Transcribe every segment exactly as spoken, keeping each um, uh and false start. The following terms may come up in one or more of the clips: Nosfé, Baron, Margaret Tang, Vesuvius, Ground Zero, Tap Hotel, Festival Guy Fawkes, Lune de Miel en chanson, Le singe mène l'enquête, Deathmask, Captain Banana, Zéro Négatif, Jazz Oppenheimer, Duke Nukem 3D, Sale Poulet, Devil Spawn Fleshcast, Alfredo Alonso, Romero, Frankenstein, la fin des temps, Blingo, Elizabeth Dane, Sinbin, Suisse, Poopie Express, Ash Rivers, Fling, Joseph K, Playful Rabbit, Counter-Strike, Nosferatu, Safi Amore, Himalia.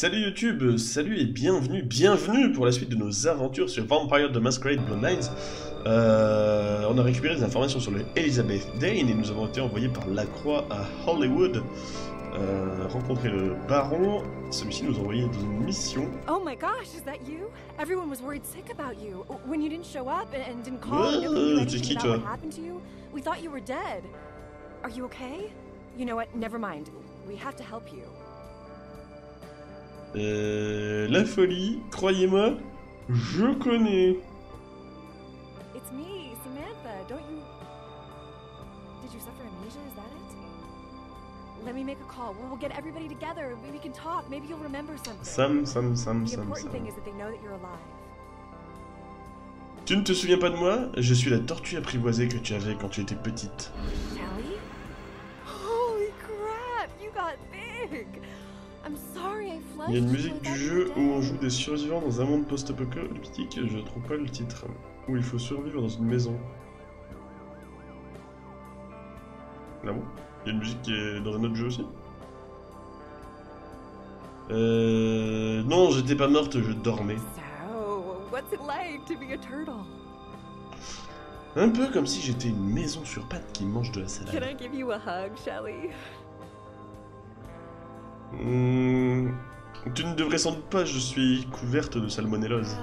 Salut YouTube, salut et bienvenue, bienvenue pour la suite de nos aventures sur Vampire: The Masquerade - Bloodlines. Euh, on a récupéré des informations sur le Elizabeth Dane et nous avons été envoyés par Lacroix à Hollywood. Euh, rencontrer le Baron, celui-ci nous a envoyé dans une mission. Oh my gosh, is that you? Everyone was worried sick about you when you didn't show up and didn't call. Oh, t'es qui toi? We thought you were dead. Are you okay? You know what? Never mind. We have to help you. Euh, la folie, croyez-moi, je connais. It's me, Samantha. Don't you? Did you suffer amnesia? Is that it? Let me make a call. We'll get everybody together. We can talk. Maybe you'll remember something. Sam, Sam, Sam, Sam. The important thing is that they know that you're alive. Tu ne te souviens pas de moi? Je suis la tortue apprivoisée que tu avais quand tu étais petite. Ellie? Holy crap! You got big. Il y a une musique du jeu où on joue des survivants dans un monde post-apocalyptique, je ne trouve pas le titre, où il faut survivre dans une maison. Ah bon? Il y a une musique qui est dans un autre jeu aussi? Euh... Non, j'étais pas morte, je dormais. Un peu comme si j'étais une maison sur pattes qui mange de la salade. Mmh, tu ne devrais sans doute pas, je suis couverte de salmonellose.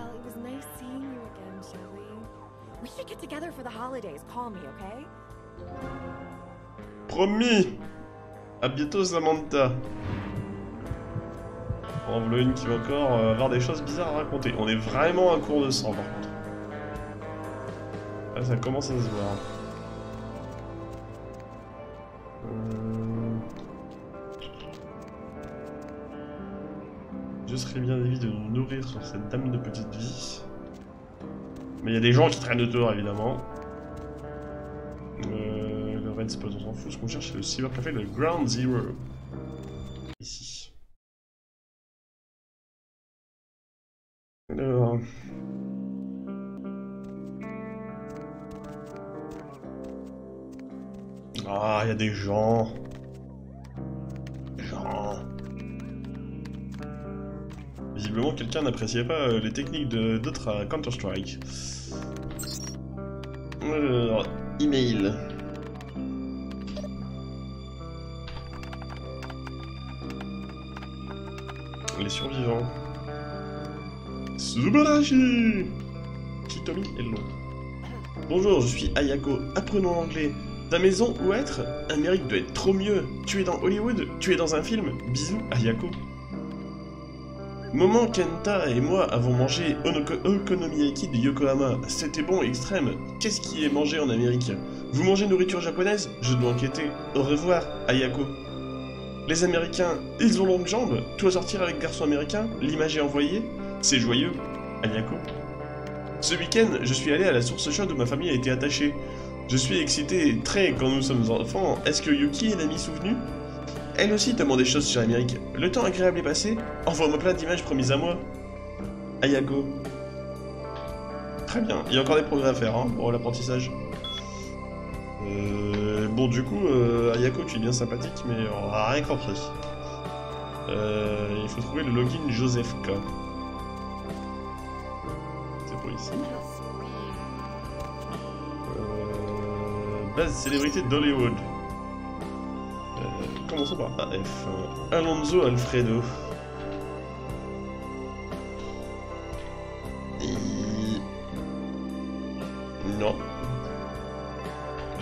Promis! À bientôt, Samantha. En voilà une qui va encore avoir des choses bizarres à raconter. On est vraiment à court de sang, par contre. Là, ça commence à se voir. Je serais bien d'avis de nous nourrir sur cette dame de petite vie. Mais il y a des gens qui traînent autour, évidemment. Euh, le Red Spot, on s'en fout. Ce qu'on cherche, c'est le Cyber Café, le Ground Zero. Ici. Alors... Ah, il y a des gens. Gens... Visiblement, quelqu'un n'appréciait pas les techniques d'autres à Counter-Strike. Alors, email. Les survivants. Tsubarashi! Kitomi Hello. Bonjour, je suis Ayako, apprenant l'anglais. Ta maison ou être, un mérite doit être trop mieux. Tu es dans Hollywood, tu es dans un film. Bisous, Ayako. Moment Kenta et moi avons mangé Okonomiyaki de Yokohama. C'était bon, extrême. Qu'est-ce qui est mangé en Amérique? Vous mangez nourriture japonaise? Je dois enquêter. Au revoir, Ayako. Les Américains, ils ont longues jambes. Toi sortir avec garçon américain? L'image est envoyée? C'est joyeux, Ayako. Ce week-end, je suis allé à la source chaude où ma famille a été attachée. Je suis excité, très, quand nous sommes enfants. Est-ce que Yuki est l'ami souvenu? Elle aussi demande des choses sur l'Amérique. Le temps agréable est passé. Envoie-moi plein d'images promises à moi. Ayako. Très bien. Il y a encore des progrès à faire hein, pour l'apprentissage. Euh, bon, du coup, euh, Ayako, tu es bien sympathique, mais on n'a rien compris. Euh, il faut trouver le login Joseph K. C'est pour ici. Euh, base célébrité d'Hollywood. Commençons par A F. Alonso Alfredo. Et... Non.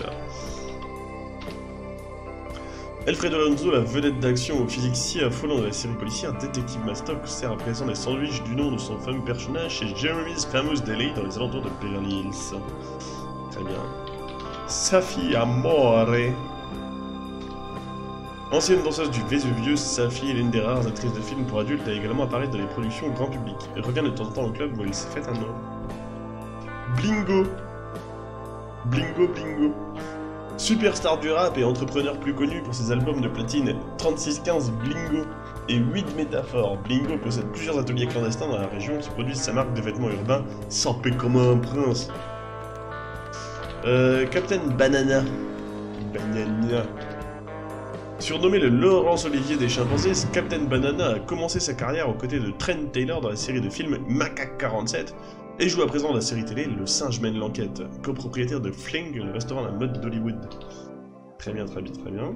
Là. Alfredo Alonso, la vedette d'action au physique si affolant de la série policière Detective Mastock, sert à présent les sandwichs du nom de son fameux personnage chez Jeremy's Famous Deli dans les alentours de Beverly Hills. Très bien. Safi Amore. Ancienne danseuse du Vesuvius, sa fille est l'une des rares actrices de films pour adultes à également apparaître dans les productions grand public. Elle revient de temps en temps au club où elle s'est faite un nom. Blingo. Blingo, Blingo. Superstar du rap et entrepreneur plus connu pour ses albums de platine trente-six quinze Blingo et huit métaphores. Blingo possède plusieurs ateliers clandestins dans la région qui produisent sa marque de vêtements urbains sans paix comme un prince. Euh, Captain Banana. Banana. Surnommé le Laurence Olivier des chimpanzés, Captain Banana a commencé sa carrière aux côtés de Trent Taylor dans la série de films Macaque quarante-sept et joue à présent dans la série télé Le Singe mène l'enquête, copropriétaire de Fling, le restaurant à la mode d'Hollywood. Très bien, très bien, très bien.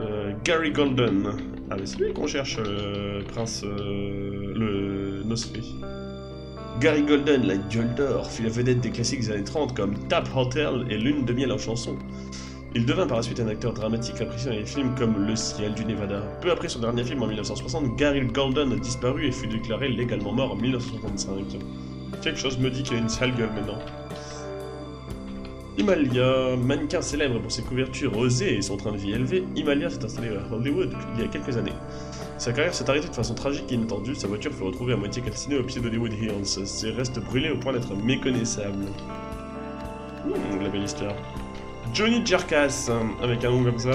Euh, Gary Golden. Ah mais c'est lui qu'on cherche, euh, prince... Euh, le... Nosfé. Gary Golden, la gueule d'or, fut la vedette des classiques des années trente comme Tap Hotel et Lune de miel en chanson. Il devint par la suite un acteur dramatique apprécié dans les films comme Le ciel du Nevada. Peu après son dernier film en mille neuf cent soixante, Gary Golden a disparu et fut déclaré légalement mort en mille neuf cent soixante-cinq. Quelque chose me dit qu'il a une sale gueule maintenant. Himalia, mannequin célèbre pour ses couvertures osées et son train de vie élevé, Himalia s'est installée à Hollywood il y a quelques années. Sa carrière s'est arrêtée de façon tragique et inattendue, sa voiture fut retrouvée à moitié calcinée au pied d'Hollywood Hills, ses restes brûlés au point d'être méconnaissables. Mmh, la belle histoire. Johnny Jerkass, avec un nom comme ça.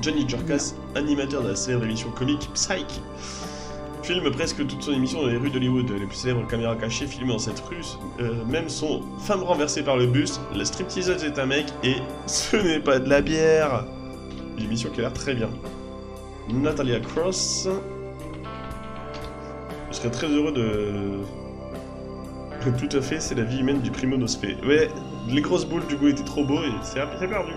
Johnny Jerkass, animateur de la célèbre émission comique Psych. Filme presque toute son émission dans les rues d'Hollywood, les plus célèbres caméras cachées filmées dans cette rue, euh, même son Femme renversée par le bus, La stripteaseuse est un mec et Ce n'est pas de la bière. Une émission qui a l'air très bien. Natalia Cross. Je serais très heureux de... Tout à fait, c'est la vie humaine du primo Nosfé. Ouais, les grosses boules du goût étaient trop beaux et c'est perdu.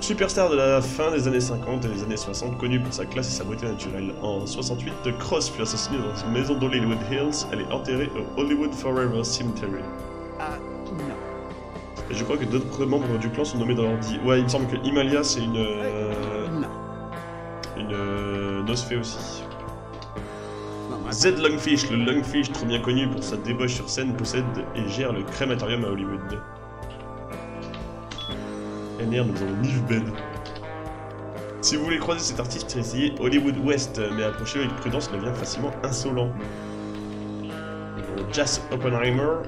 Superstar de la fin des années cinquante et des années soixante, connu pour sa classe et sa beauté naturelle. En soixante-huit, Cross fut assassiné dans une maison d'Hollywood Hills. Elle est enterrée au Hollywood Forever Cemetery. Ah, non. Et je crois que d'autres membres du clan sont nommés dans l'ordi. Ouais, il me semble que Himalia, c'est une... Euh, une... Euh, Nosfé aussi. Zed Lungfish, le Lungfish trop bien connu pour sa débauche sur scène, possède et gère le crématorium à Hollywood. Et merde, nous avons Nive Ben. Si vous voulez croiser cet artiste, essayez Hollywood West, mais approchez-le avec prudence, il devient facilement insolent. Jazz Oppenheimer.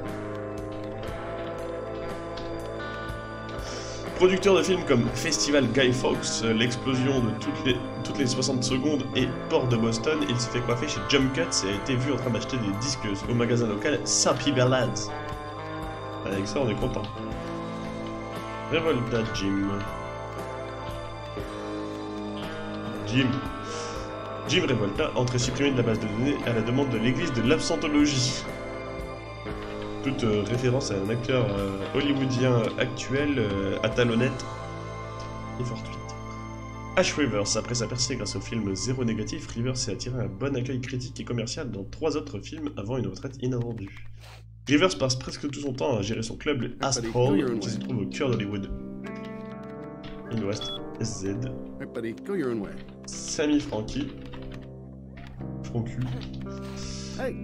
Producteur de films comme Festival Guy Fawkes, L'Explosion de toutes les, toutes les soixante secondes et Port de Boston, il s'est fait coiffer chez Jump Cuts et a été vu en train d'acheter des disques au magasin local Sappy Ballads. Avec ça, on est content. Revolta Jim. Jim. Jim Revolta, entrée supprimée de la base de données à la demande de l'église de l'absentologie. Toute euh, référence à un acteur euh, hollywoodien actuel euh, à talonnette et fortuite. Ash Rivers, après sa percée grâce au film Zéro Négatif, Rivers s'est attiré un bon accueil critique et commercial dans trois autres films avant une retraite inattendue. Rivers passe presque tout son temps à gérer son club, le Astro Hall, qui se trouve au cœur d'Hollywood. Il nous reste S Z. Sammy Frankie. Francu.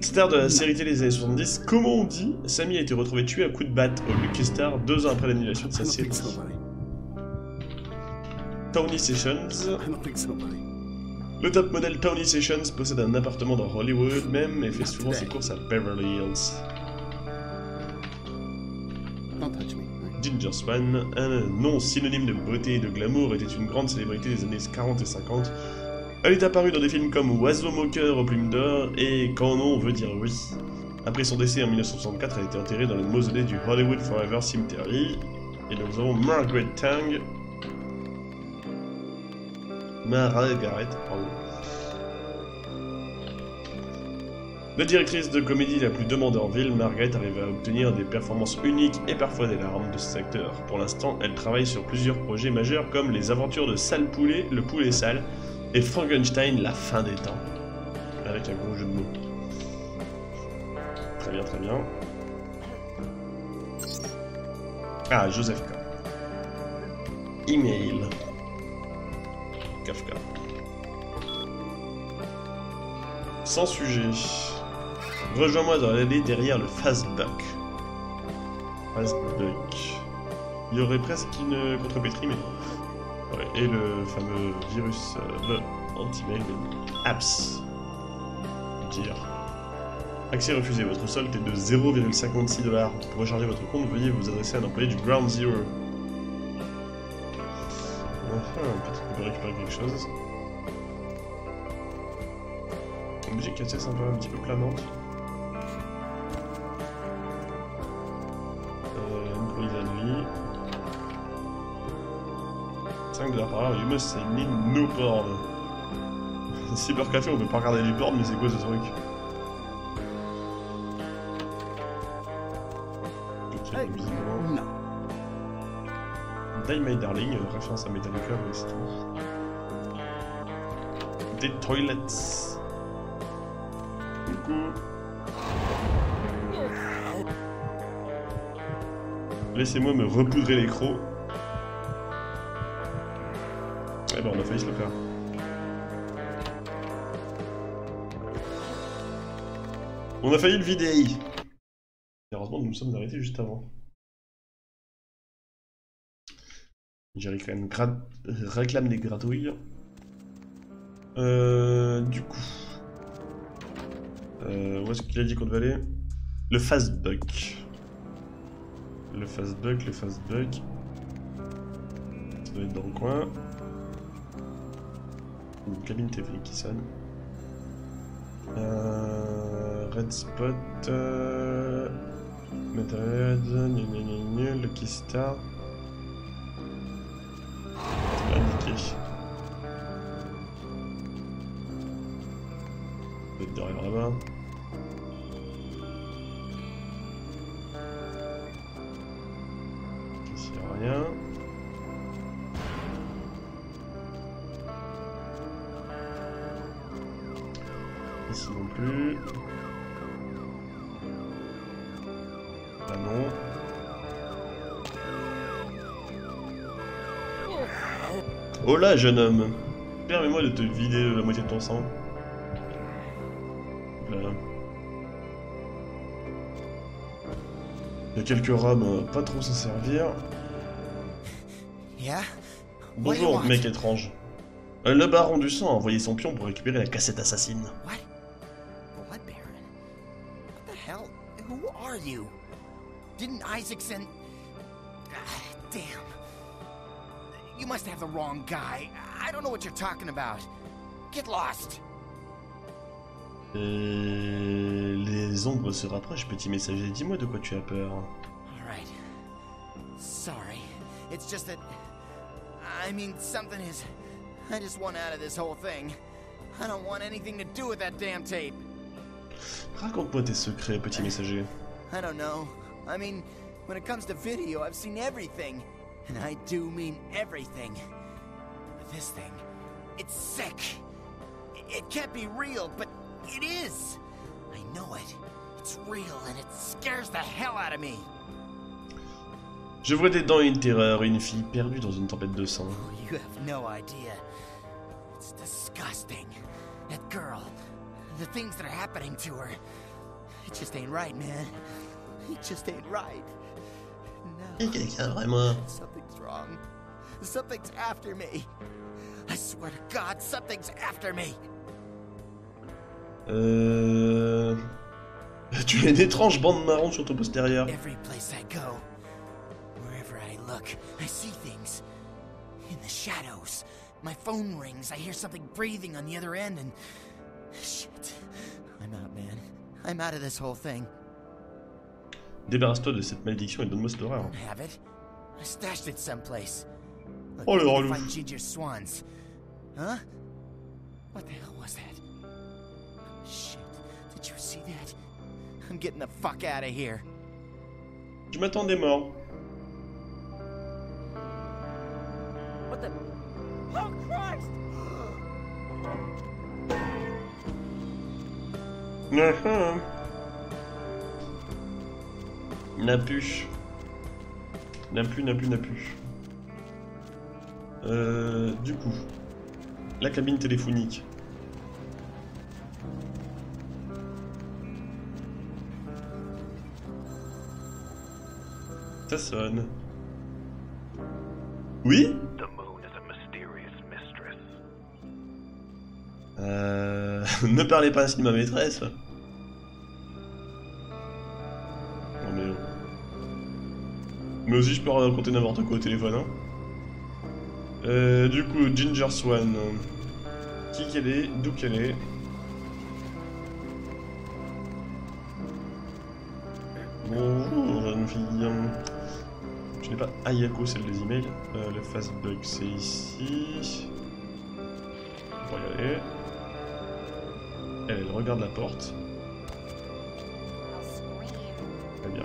Star de la série télé des années soixante-dix, comment on dit, Sammy a été retrouvé tué à coups de batte au Lucky Star deux ans après l'annulation de sa série. Tony Sessions. Le top modèle Tony Sessions possède un appartement dans Hollywood même et fait souvent ses courses à Beverly Hills. Ginger Swan, un nom synonyme de beauté et de glamour, était une grande célébrité des années quarante et cinquante. Elle est apparue dans des films comme Oiseau moqueur aux plumes d'or et Quand non, on veut dire oui. Après son décès en mille neuf cent soixante-quatre, elle a été enterrée dans le mausolée du Hollywood Forever Cemetery. Et nous avons Margaret Tang. Margaret, pardon. La directrice de comédie la plus demandée en ville, Margaret arrive à obtenir des performances uniques et parfois des larmes de ses acteurs. Pour l'instant, elle travaille sur plusieurs projets majeurs comme Les aventures de Sale Poulet, Le Poulet Sale, et Frankenstein, la fin des temps. Avec un gros jeu de mots. Très bien, très bien. Ah, Joseph K. Email. Kafka. Sans sujet. Rejoins-moi dans l'allée derrière le Fast Buck. Fast Buck. Il y aurait presque une contrepétrie, mais... Et le fameux virus euh, anti-mail apps. Dire. Accès refusé. Votre solde est de zéro virgule cinquante-six dollars. Pour recharger votre compte, veuillez vous adresser à un employé du Ground Zero. Enfin, peut-être qu'on peut récupérer quelque chose. Une musique assez sympa, un petit peu planante. Euh, une brise à nuit. là par là, you must say no porn. Cyber Café, on peut pas regarder les pornes, mais c'est quoi ce truc? Hey, non. Die My Darling, euh, référence à Metallica, mais c'est tout. Des toilets. Coucou. Laissez-moi me repoudrer les crocs. Eh ben, on a failli se le faire. On a failli le vider. Heureusement, nous nous sommes arrêtés juste avant. Jerry quand même réclame des gratouilles. Euh, du coup... Euh, où est-ce qu'il a dit qu'on devait aller? Le Fast Buck. Le Fast Buck, le Fast Buck. Ça doit être dans le coin. Une cabine téléphonique qui sonne. Euh, Red Spot. Euh, Metalhead. Nul, Lucky Star. Indiqué. Peut-être derrière là-bas. Ici, il n'y a rien. Ici non plus. Là non. Oh là, jeune homme, permets-moi de te vider la moitié de ton sang. Là. Il y a quelques rames, pas trop s'en servir. Yeah. Bonjour, mec étrange. Le baron du sang a envoyé son pion pour récupérer la cassette assassine. What? What, Baron? What the hell? Who are you? Didn't Isaacson... Damn. You must have the wrong guy. I don't know what you're talking about. Get lost. Euh, les ombres se rapprochent, petit messager. Dis-moi de quoi tu as peur. All right. Sorry. It's just that I mean something is I just want out of this whole thing. I don't want anything to do with that damn tape. Raconte-moi tes secrets, petit messager. I don't know. I mean, when it comes to video, I've seen everything. And I do mean everything. This thing, it's sick. It can't be real, but it is. I know it. It's real and it scares the hell out of me. Je vois des dents et une terreur, une fille perdue dans une tempête de sang. Oh, you have no idea. It's disgusting. That girl, the things that are happening to her. It just ain't right, man. It just ain't right. Il y a quelqu'un vraiment. Something's wrong. Something's after me. I swear to God, something's after me. Euh... Tu as une étrange bande marron sur ton postérieur. Every place I go, wherever I look, I see things. In the shadows, my phone rings. I hear something breathing on the other end, and shit. I'm out, man. I'm out of this whole thing. Débarrasse-toi de cette malédiction et donne-moi cette horreur. Oh le relou. Je m'attendais mort. What the... Oh Christ! Uh-huh. N'a plus. N'a plus, n'a plus, n'a plus. Euh, du coup, la cabine téléphonique. Ça sonne. Oui? Euh... Ne parlez pas ainsi de ma maîtresse. Mais aussi je peux raconter n'importe quoi au téléphone hein. Euh, du coup Ginger Swan. Qui qu'elle est? D'où qu'elle est? Bonjour jeune fille. Je n'ai pas Ayako, celle des emails. Euh, le Fast Buck, c'est ici. On va y aller. Elle, elle regarde la porte. Très bien.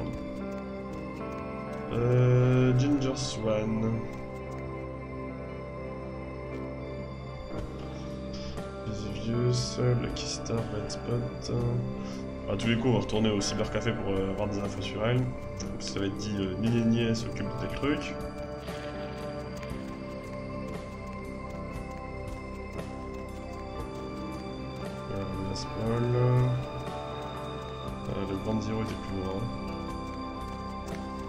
Euh, Ginger Swan. Vesuvius, Lucky Star, Red Spot. À tous les coups, on va retourner au Cyber Café pour euh, avoir des infos sur elle. Ça va être dit, euh, ni ni elle s'occupe de tel truc. La spoil. Euh, le Ground Zero était plus loin.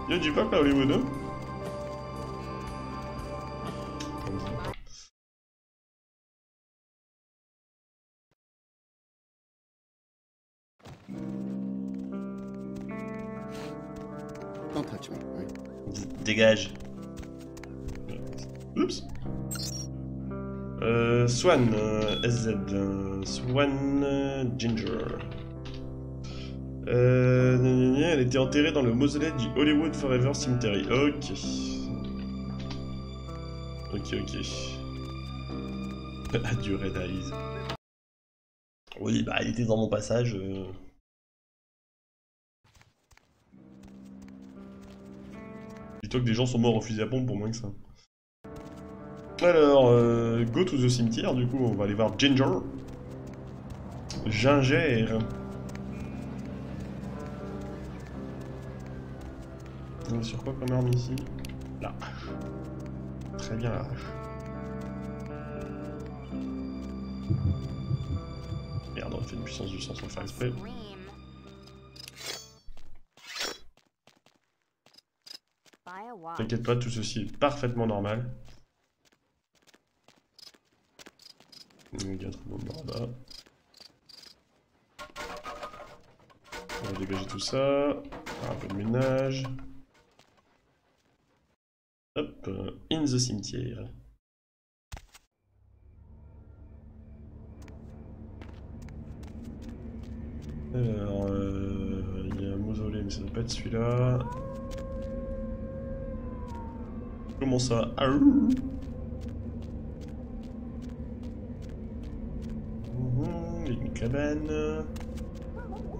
Il y a du peuple à Hollywood, hein. Dégage. Oups. Euh, Swan, euh, S Z, euh, Swan euh, Ginger. Euh, gna gna gna, elle était enterrée dans le mausolée du Hollywood Forever Cemetery. Ok. Ok, ok. Adieu, Red Eyes. Oui, bah, elle était dans mon passage. Euh... Dis-toi que des gens sont morts au fusil à pompe pour moins que ça. Alors, euh, go to the cimetière, du coup, on va aller voir Ginger. Ginger. On est sur quoi comme arme ici? Là. Très bien, là. Merde, on fait une puissance du sang sans faire exprès. T'inquiète pas, tout ceci est parfaitement normal. Il y a un bon bord là. On va dégager tout ça. Un peu de ménage. Hop, in the cimetière. Alors, euh, il y a un mausolée, mais ça doit pas être celui-là. Comment ça? Ah, mmh. Il y a une cabane. Il y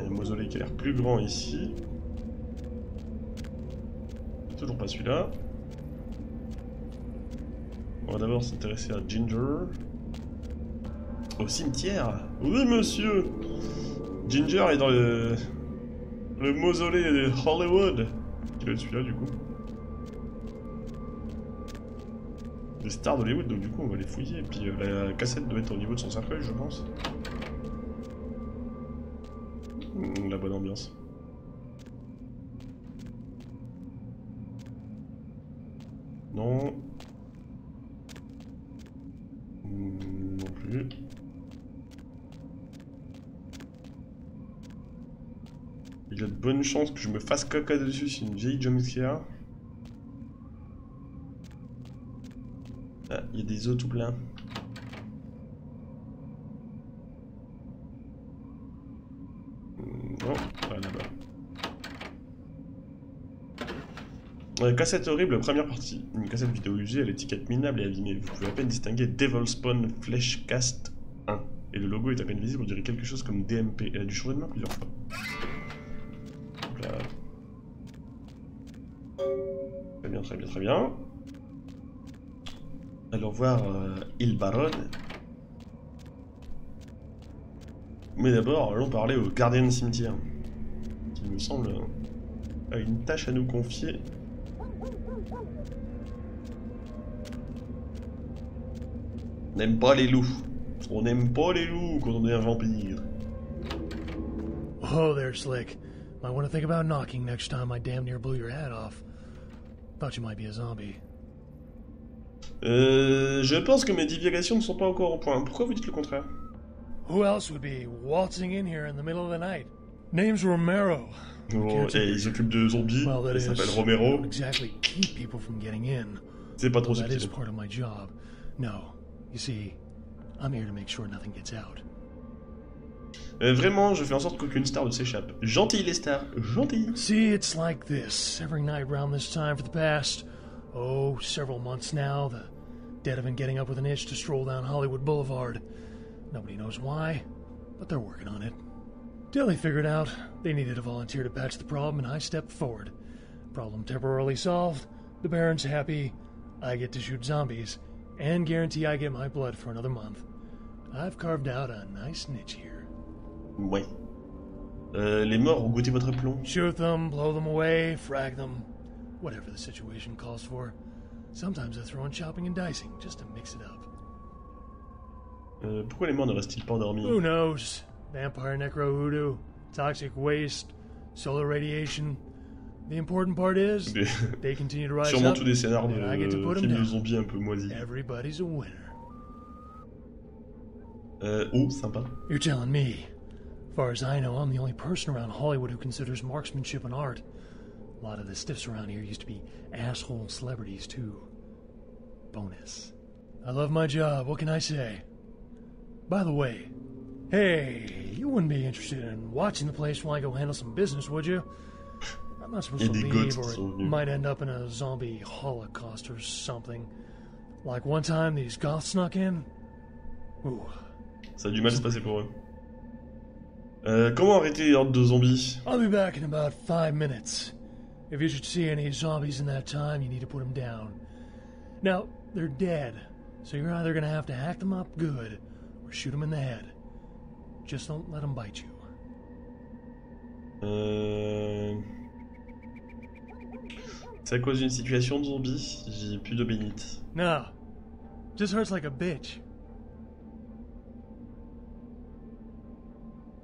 a un mausolée qui a l'air plus grand ici. Toujours pas celui-là. On va d'abord s'intéresser à Ginger. Au cimetière. Oui, monsieur. Ginger est dans le, le mausolée de Hollywood. Qui doit être celui-là, du coup. Des stars d'Hollywood, donc du coup on va les fouiller et puis euh, la cassette doit être au niveau de son cercueil, je pense. Mmh, la bonne ambiance. Non. Mmh, non plus. Il y a de bonnes chances que je me fasse caca dessus, c'est une vieille jumpscare. Ah, il y a des œufs tout pleins. Non, pas là-bas. Cassette horrible, première partie. Une cassette vidéo usée à l'étiquette minable et abîmée. Vous pouvez à peine distinguer Devil Spawn Fleshcast un. Et le logo est à peine visible, on dirait quelque chose comme D M P. Elle a dû changer de main plusieurs fois. Hop là. Très bien, très bien, très bien. Allons voir euh, Il Baron. Mais d'abord, allons parler au gardien de cimetière. Qui me semble a une tâche à nous confier. On n'aime pas les loups. On n'aime pas les loups quand on est un vampire. Oh, there, Slick. Might want to think about knocking next time I damn near blew your head off. Thought you might be a zombie. Euh, je pense que mes divagations ne sont pas encore au point. Pourquoi vous dites le contraire? Who else would be waltzing in here in the middle of the night? Name's Romero. Oh, et ils s'occupent de zombies. Well, il s'appelle Romero. Exactly keep people from getting in. C'est pas trop subtil. That is part of my job. No, you see, I'm here to make sure nothing gets out. Euh, vraiment, je fais en sorte qu'aucune star ne s'échappe. Gentil les stars, gentil. See, it's like this. Every night around this time for the past, oh, several months now, the dead have been getting up with an itch to stroll down Hollywood Boulevard. Nobody knows why, but they're working on it. Till they figured out they needed a volunteer to patch the problem, and I stepped forward. Problem temporarily solved, the Baron's happy, I get to shoot zombies, and guarantee I get my blood for another month. I've carved out a nice niche here. Ouais. Euh, les morts ont goûté votre plomb. Shoot them, blow them away, frag them, whatever the situation calls for. Sometimes I throw in chopping and dicing, just to mix it up. Euh, pourquoi les morts ne restent-ils pas endormis? Who knows? Vampire necro-hoodoo, toxic waste, solar radiation... The important part is, they continue to rise sûrement up, tous des scénars de euh, films de zombies un peu moisis. Everybody's a winner. Euh, oh, sympa. You're telling me. As far as I know, I'm the only person around Hollywood who considers marksmanship an art. A lot of the stiffs around here used to be asshole celebrities, too. Bonus. I love my job, what can I say? By the way, hey, you wouldn't be interested in watching the place while I go handle some business, would you? I'm not supposed to leave, or it might end up in a zombie holocaust or something. Like one time these goths snuck in. Ooh. Ça a du mal à se passer pour eux. Euh, comment arrêter les hordes de zombies? I'll be back in about five minutes. If you should see any zombies in that time, you need to put them down. Now, they're dead, so you're either going to have to hack them up good, or shoot them in the head. Just don't let them bite you. Euh... C'est à cause d'une situation de zombie, j'ai plus de bénite. No, just hurts like a bitch.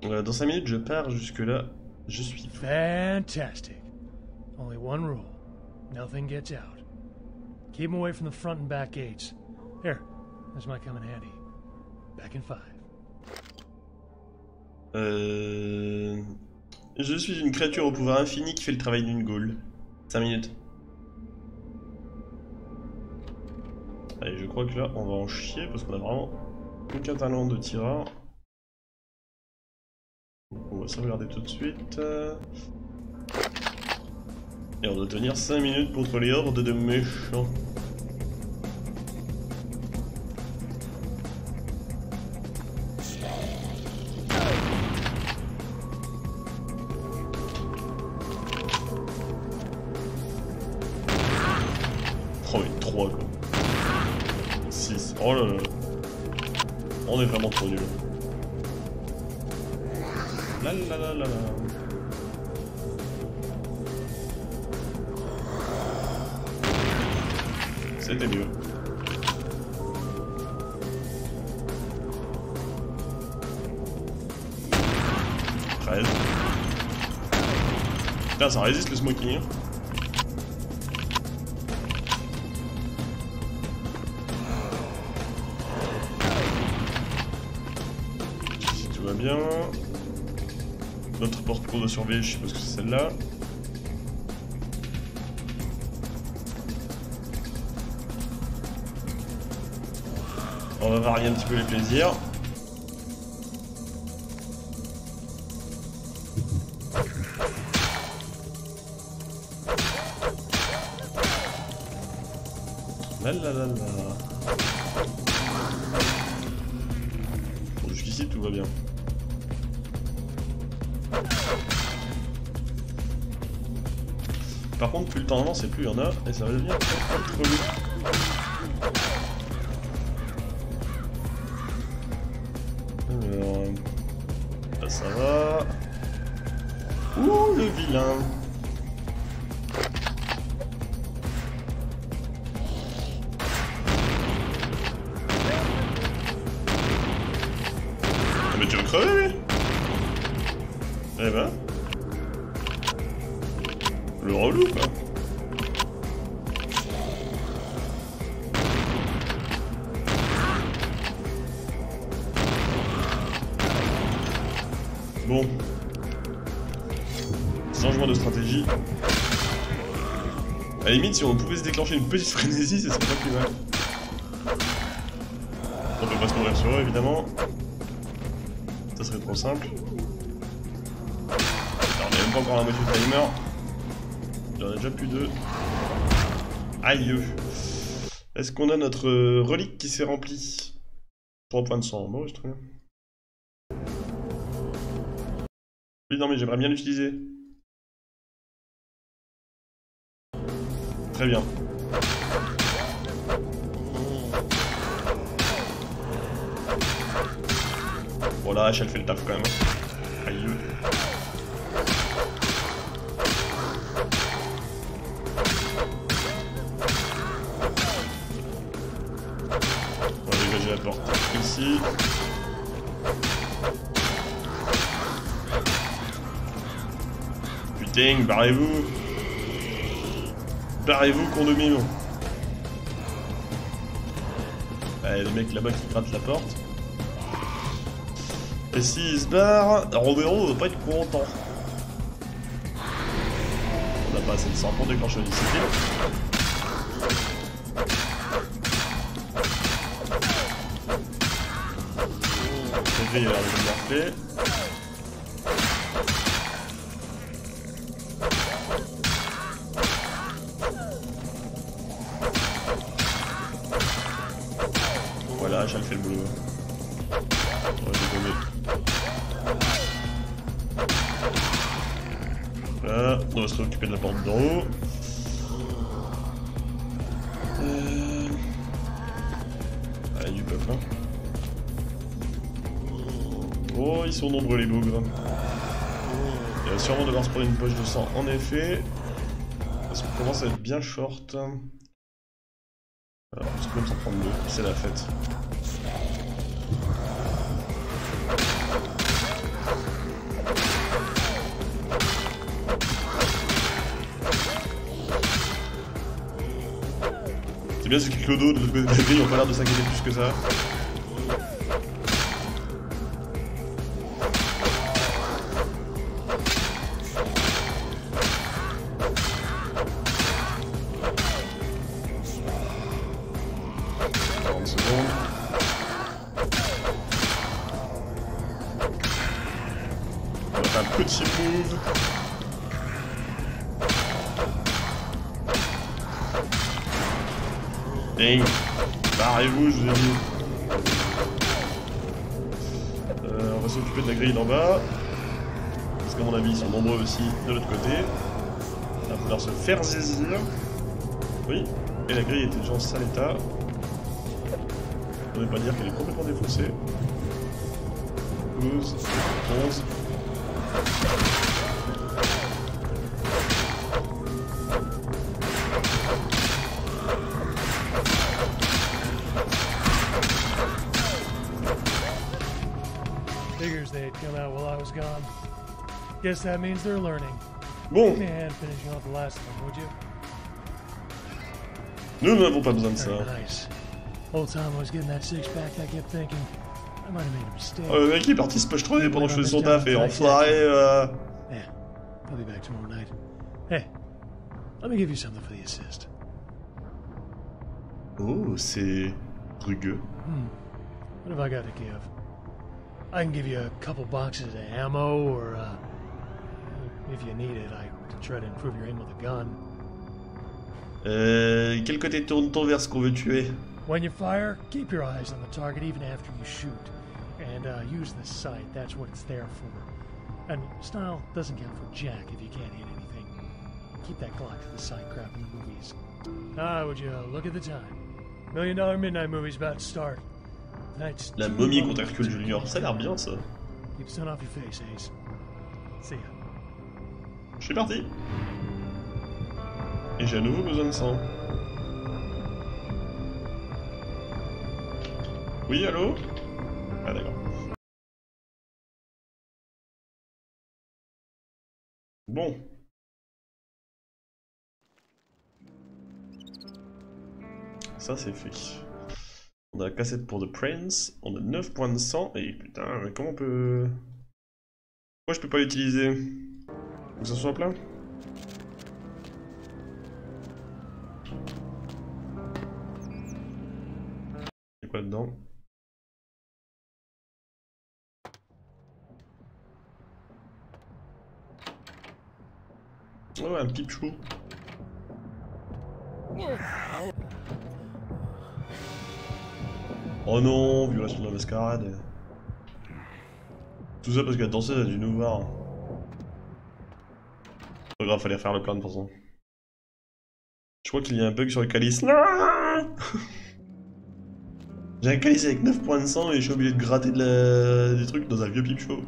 Euh, dans cinq minutes, je pars jusque-là. Je suis tout. Fantastic. Only one rule. Nothing gets out. Keep away from the front and back gates. Here, this might come in handy. Back in five. Euh... Je suis une créature au pouvoir infini qui fait le travail d'une gaule. cinq minutes. Allez, je crois que là on va en chier parce qu'on a vraiment aucun talent de tireur. On va sauvegarder tout de suite. Et on doit tenir cinq minutes contre les hordes de méchants. C'était mieux. treize. Putain, ça résiste le smoking. Si tout va bien. Notre porte-cours de survie, je sais pas ce que c'est celle-là. On va varier un petit peu les plaisirs. La la la la. Bon, jusqu'ici tout va bien. Par contre, plus le temps avance et plus il y en a, et ça va devenir trop lourd. Bon. Changement de stratégie. À la limite, si on pouvait se déclencher une petite frénésie, ce serait pas plus mal. On peut pas se mourir sur eux, évidemment. Ça serait trop simple. Alors, on n'est même pas encore à la moitié de timer. J'en ai déjà plus deux. Aïe. Est-ce qu'on a notre relique qui s'est remplie? Trois points de sang. Bon, je trouve bien. Oui, non, mais j'aimerais bien l'utiliser. Très bien. Bon, la hache, elle fait le taf quand même. Aïe. On va dégager la porte ici. Putain, barrez-vous. Barrez-vous, condominium. Allez, le mec là-bas qui gratte la porte. Et s'il se barre, Romero va pas être content. On n'a pas assez de sang pour déclencher une cité. Il a l'air de bien fait. Voilà, j'ai fait le boulot. Voilà, on va se réoccuper de la porte d'en haut. Euh... Allez, du peuple. Hein. Oh, ils sont nombreux les bougres. Il va sûrement devoir se prendre une poche de sang, en effet. Parce qu'on commence à être bien short. Alors, on se peut s'en prendre deux, c'est la fête. C'est bien ce qui clodo de l'autre côté de la grille, ils ont pas l'air de s'inquiéter plus que ça. Barrez-vous, je vous ai dit. Euh, on va s'occuper de la grille d'en bas. Parce qu'à mon avis, ils sont nombreux aussi de l'autre côté. On va pouvoir se faire zézir. Oui, et la grille était déjà en sale état. On ne peut pas dire qu'elle est complètement défaussée. douze, onze. Guess that means they're learning. Bon. Nous n'avons pas besoin de ça. Oh, le mec est parti se pochetronner pendant que je faisais son taf et enfoiré. Euh... Oh, c'est rugueux. Hmm. What have I got to give? I can give you a couple boxes of ammo, or uh, if you need it, I can try to improve your aim with a gun. Euh, quel côté tourne-t-on vers ce qu'on veut tuer? When you fire, keep your eyes on the target even after you shoot, and uh, use the sight. That's what it's there for. And style doesn't count for jack if you can't hit anything. Keep that Glock to the sight crap in the movies. Ah, would you look at the time? Million Dollar Midnight movie's about to start. La momie contre Hercule Junior, ça a l'air bien ça. Je suis parti. Et j'ai à nouveau besoin de sang. Oui, allô? Ah d'accord. Bon. Ça c'est fait. On a la cassette pour The Prince, on a neuf points de sang, et putain, mais comment on peut... Pourquoi je peux pas l'utiliser? Faut que ça soit plein? Y'a quoi dedans? Oh, un petit chou. Oh non, violation de la mascarade. Tout ça parce que la danseuse a dû nous voir. Pas grave, fallait refaire le plan de toute façon. Je crois qu'il y a un bug sur le calice. J'ai un calice avec neuf points de sang et je suis obligé de gratter de la... des trucs dans un vieux pipe chaud.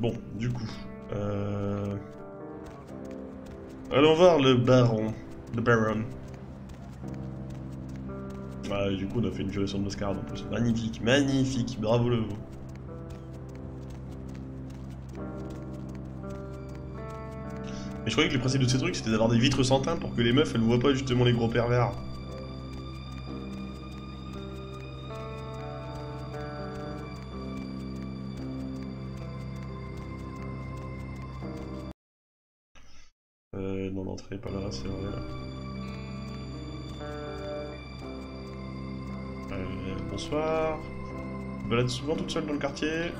Bon, du coup. Euh... Allons voir le baron. Le Baron. Ah, du coup, on a fait une violation de mascarade en plus. Magnifique, magnifique, bravo le vous. Mais je croyais que le principe de ces trucs c'était d'avoir des vitres sans teint pour que les meufs elles ne voient pas justement les gros pervers. Euh, non, l'entrée est pas là, c'est vrai. Euh, bonsoir. Je balade souvent toute seule dans le quartier.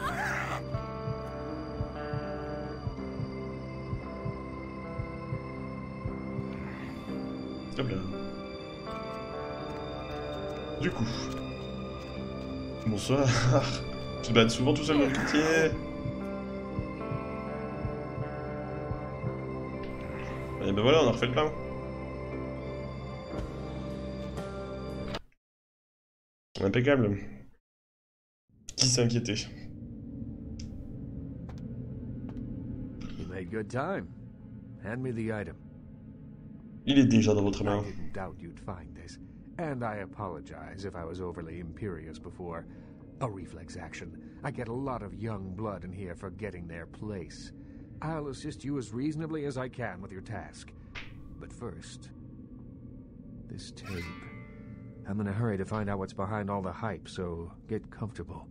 Hop là. Du coup. Bonsoir. Tu te balades souvent tout seul dans le quartier. Et ben voilà, on a refait le plein. Impeccable. Qui s'est inquiété? You made good time. Hand me the item. Il est déjà dans votre main. I didn't doubt you'd find this, and I apologize if I was overly imperious before. A reflex action. I get a lot of young blood in here forgetting their place. I'll assist you as reasonably as I can with your task. But first, this tape. I'm in a hurry to find out what's behind all the hype, so get comfortable.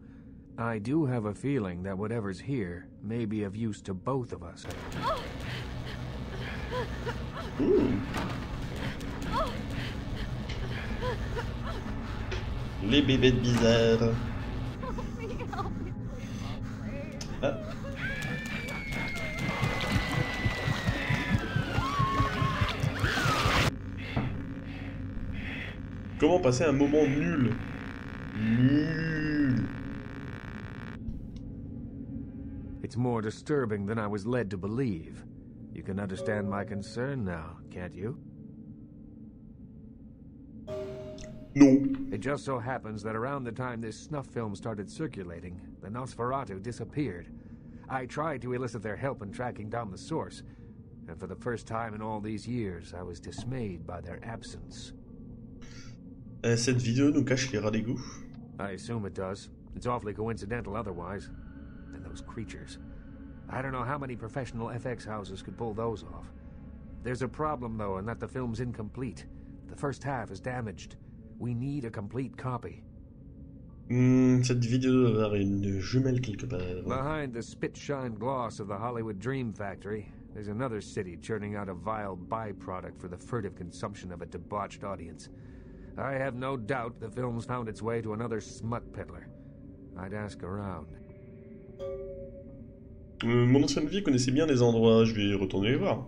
I do have a feeling that whatever's here may be of use to both of us. Mmh. Les bébés de bizarre. Ah. Comment passer un moment nul? Nul. It's more disturbing than I was led to believe. You can understand my concern now, can't you? No. It just so happens that around the time this snuff film started circulating, the Nosferatu disappeared. I tried to elicit their help in tracking down the source, and for the first time in all these years, I was dismayed by their absence. Uh, cette vidéo nous cache les rats d'égout. I assume it does. It's awfully coincidental otherwise. And those creatures. I don't know how many professional F X houses could pull those off. There's a problem, though, in that the film's incomplete. The first half is damaged. We need a complete copy. Hmm, cette vidéo doit avoir une jumelle quelque part. Behind the spit-shine gloss of the Hollywood Dream Factory, there's another city churning out a vile byproduct for the furtive consumption of a debauched audience. I have no doubt the film's found its way to another smut peddler. I'd ask around. Euh, mon ancienne vie connaissait bien les endroits, je vais retourner les voir.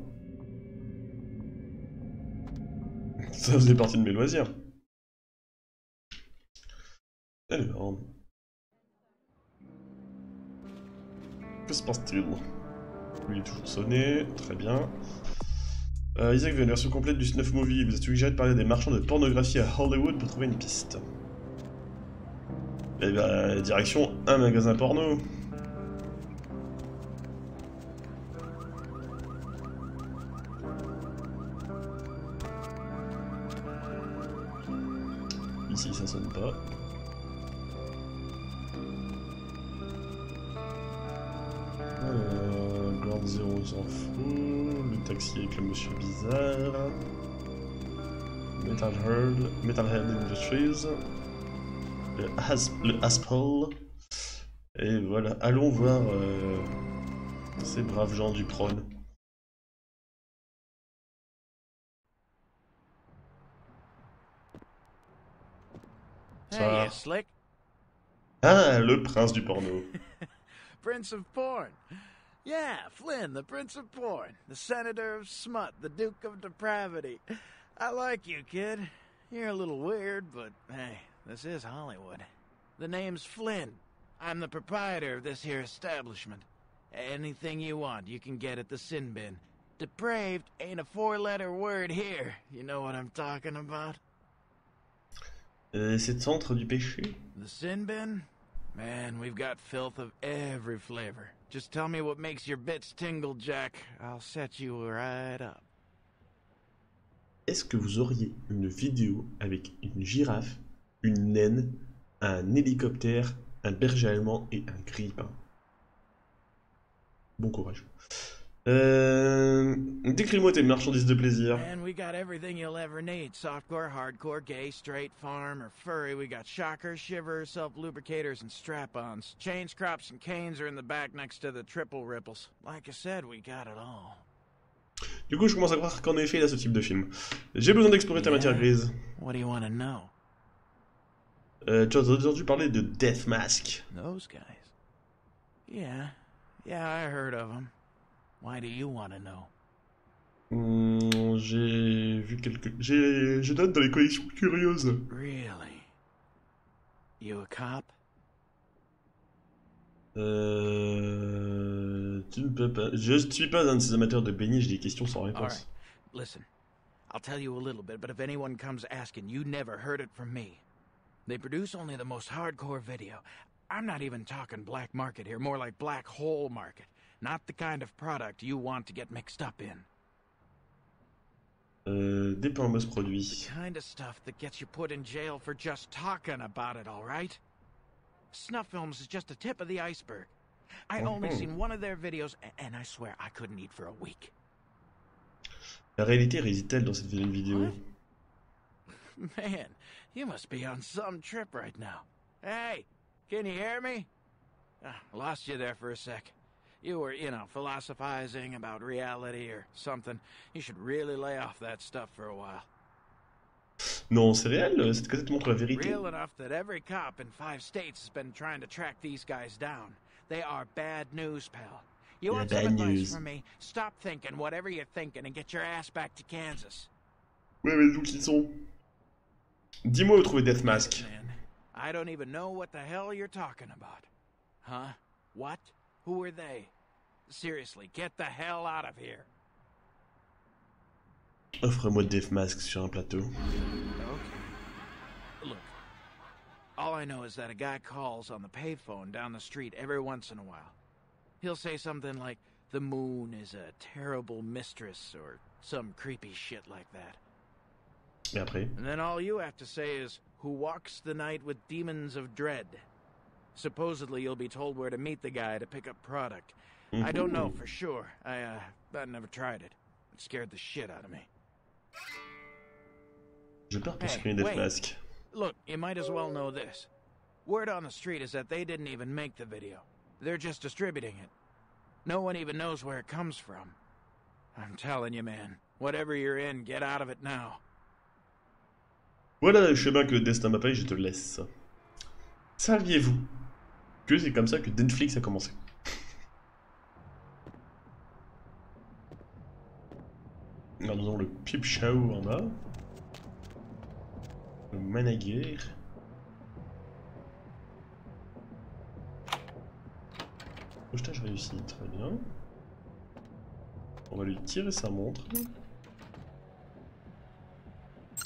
Ça faisait partie de mes loisirs. Alors... Que se passe-t-il? Lui est toujours sonné, très bien. Euh, Isaac veut une version complète du snuff movie. Vous êtes obligé de parler des marchands de pornographie à Hollywood pour trouver une piste. Et bah, direction un magasin porno. Ici, ça sonne pas. Euh, Ground Zero, on s'en fout. Le taxi avec le monsieur bizarre. Metalhead, Metalhead Industries. Le, Has, le Aspol. Et voilà, allons voir euh, ces braves gens du prône. Ah, le prince du porno. Prince of Porn. Yeah, Flynn, the Prince of Porn, the Senator of Smut, the Duke of Depravity. I like you, kid. You're a little weird, but hey, this is Hollywood. The name's Flynn. I'm the proprietor of this here establishment. Anything you want, you can get at the sin bin. Depraved ain't a four-letter word here. You know what I'm talking about? Euh, c'est le centre du péché. The sin bin? Man, we've got filth of every flavor. Just tell me what makes your bits tingle, Jack. I'll set you right up. Est-ce que vous auriez une vidéo avec une girafe, une naine, un hélicoptère, un berger allemand et un grille-pain? Bon courage. Euh, décris-moi tes marchandises de plaisir. And we got everything you'll ever need. Softcore, hardcore, gay, straight, farm, or furry. We got shockers, shivers, self-lubricators, and strap-ons. Chains, crops, and canes are in the back next to the triple ripples. Like I said, we got it all. Du coup, je commence à croire qu'en effet, il a ce type de film. J'ai besoin d'explorer ta matière grise. What do you want to know? Euh, tu as entendu parler de Deathmask. Those guys. Yeah. Yeah, I heard of them. Why do you want to know? Mmh, j'ai vu quelques... J'ai... Je donne dans les collections curieuses. Really? You a cop? Euh... Tu ne peux pas... Je ne suis pas un de ces amateurs de beignets, j'ai des questions sans réponse. All right. Listen, I'll tell you a little bit, but if anyone comes asking, you never heard it from me. They produce only the most hardcore video. I'm not even talking black market here, more like black hole market. Not the kind of product you want to get mixed up in. Euh, des pauvres produits. The kind of stuff that gets you put in jail for just talking about it, all right? Snuff films is just the tip of the iceberg. I mm-hmm. only seen one of their videos, and I swear I couldn't eat for a week. La réalité réside-t-elle dans cette vidéo? What? Man, you must be on some trip right now. Hey, can you hear me? Oh, lost you there for a sec. You were, you know, philosophizing about reality or something. You should really lay off that stuff for a while. Non, c'est réel. Cette cassette montre la vérité. Real enough that every cop in five states has been trying to track these guys down. They are bad news, pal. You want some advice from me? Stop thinking whatever you're thinking and get your ass back to Kansas. Ouais, mais d'où qu'ils sont? Dis-moi où trouver Deathmask. I don't even know what the hell you're talking about. Huh? What? Who are they? Seriously, get the hell out of here. Offre-moi Deathmask sur un plateau. Okay. Look, all I know is that a guy calls on the payphone down the street every once in a while. He'll say something like, the moon is a terrible mistress, or some creepy shit like that. Et après? And then all you have to say is, who walks the night with demons of dread. Supposedly, you'll be told where to meet the guy to pick up product. Mm-hmm. I don't know for sure. I, uh, I never tried it. It scared the shit out of me. J'ai peur pour supprimer Deathmask. Look, you might as well know this. Word on the street is that they didn't even make the video. They're just distributing it. No one even knows where it comes from. I'm telling you, man. Whatever you're in, get out of it now. Voilà le chemin que le destin m'appelle, je te laisse. Saviez-vous que c'est comme ça que Netflix a commencé? Regardons le Peep Show en bas. Le Manager. Pochetage réussi, très bien. On va lui tirer sa montre.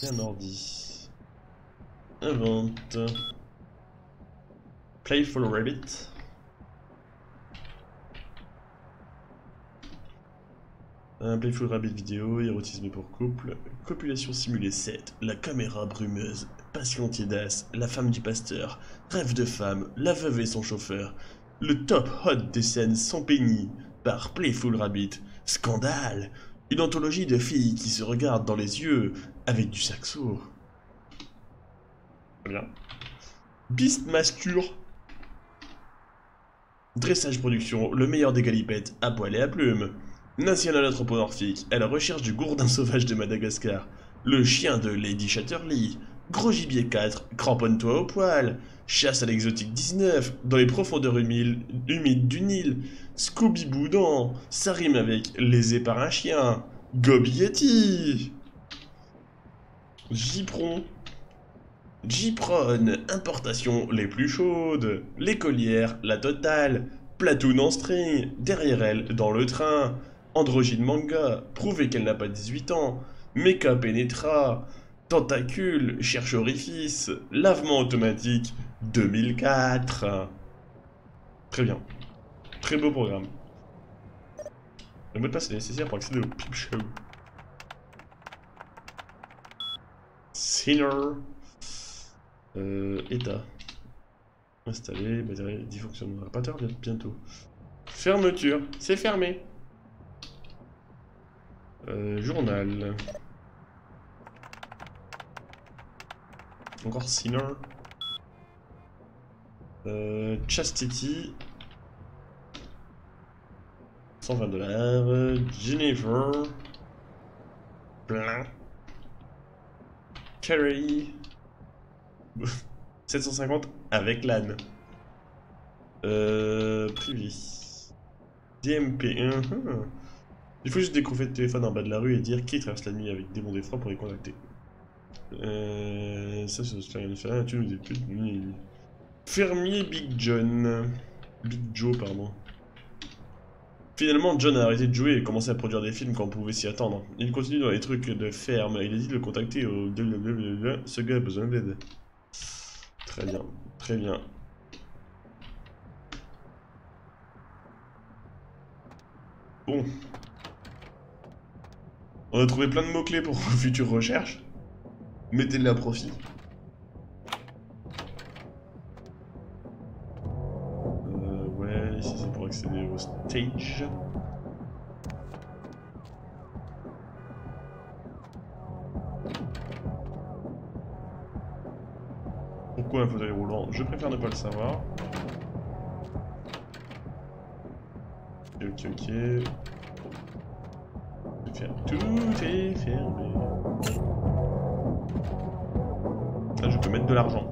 Et un ordi. Invente. Playful Rabbit. Un Playful Rabbit vidéo, érotisme pour couple, copulation simulée sept, la caméra brumeuse, passion tiédasse, la femme du pasteur, rêve de femme, la veuve et son chauffeur, le top hot des scènes sont bénies par Playful Rabbit, scandale, une anthologie de filles qui se regardent dans les yeux avec du saxo. Bien. Beast Masture. Dressage production, le meilleur des galipettes, à poil et à plumes. National anthropomorphique, à la recherche du gourdin sauvage de Madagascar, le chien de Lady Chatterley, Gros gibier quatre, cramponne-toi au poil. Chasse à l'exotique dix-neuf, dans les profondeurs humides, humides du Nil. Scooby-Doo dans, ça rime avec lésé par un chien. Gobieti. Jipron. Jipron, importation les plus chaudes. L'écolière, la totale. Platoon en string, derrière elle, dans le train. Androgyne manga, prouver qu'elle n'a pas dix-huit ans. Mecha pénétra. Tentacule, cherche orifice, lavement automatique, deux mille quatre. Très bien. Très beau programme. Le mot de passe est nécessaire pour accéder au Peep Show. Sinner. Euh, état. Installé, batterie, dix fonctionnements. Réparateur bientôt. Fermeture, c'est fermé. Euh, journal. Encore Sinner. Euh, Chastity. cent vingt dollars. Jennifer. Plein. Carrie. sept cent cinquante avec l'âne. Euh, privé. D M P un. Hum. Il faut juste découvrir le téléphone en bas de la rue et dire qui traverse la nuit avec des bons d'effroi pour les contacter. Euh, ça, ça se fait rien. Tu nous dis plus de fermier Big John. Big Joe, pardon. Finalement, John a arrêté de jouer et commencé à produire des films quand on pouvait s'y attendre. Il continue dans les trucs de ferme. Il hésite de le contacter au blablabla. Ce gars a besoin d'aide. Très bien, très bien. Bon. On a trouvé plein de mots-clés pour futures recherches. Mettez-le à profit. Euh, ouais, ici c'est pour accéder au stage. Pourquoi un fauteuil roulant? Je préfère ne pas le savoir. Ok, ok, ok. Tout est fermé. Là, je peux mettre de l'argent.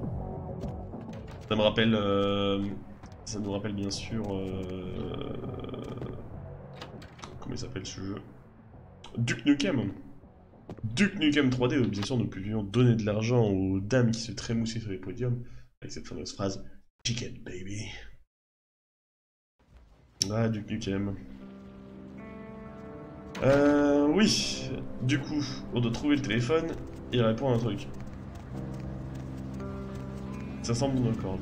Ça me rappelle, euh, ça nous rappelle bien sûr, euh, comment il s'appelle ce jeu? Duke Nukem. Duke Nukem trois D. Bien sûr, nous pouvions donner de l'argent aux dames qui se trémoussaient sur les podiums avec cette fameuse phrase "Chicken baby". Ah, Duke Nukem. Euh, oui. Du coup, on doit trouver le téléphone et il répond à un truc. Ça semble dans le cordes.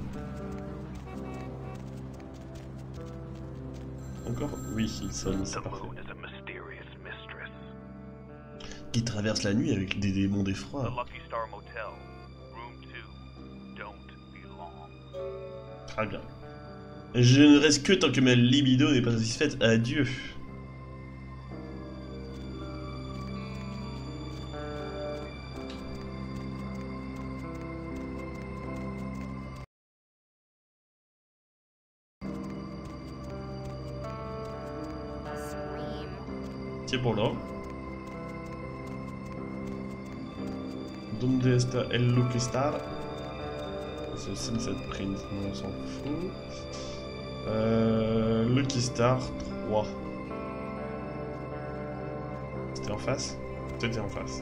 Encore? Oui, il sonne, c'est parfait. Qui traverse la nuit avec des démons d'effroi. Très bien. Je ne reste que tant que ma libido n'est pas satisfaite. Adieu. C'est pour l'homme. Donde está el Lucky Star? C'est Sunset Prince, on s'en fout. Euh, Lucky Star trois. C'était en face? C'était en face.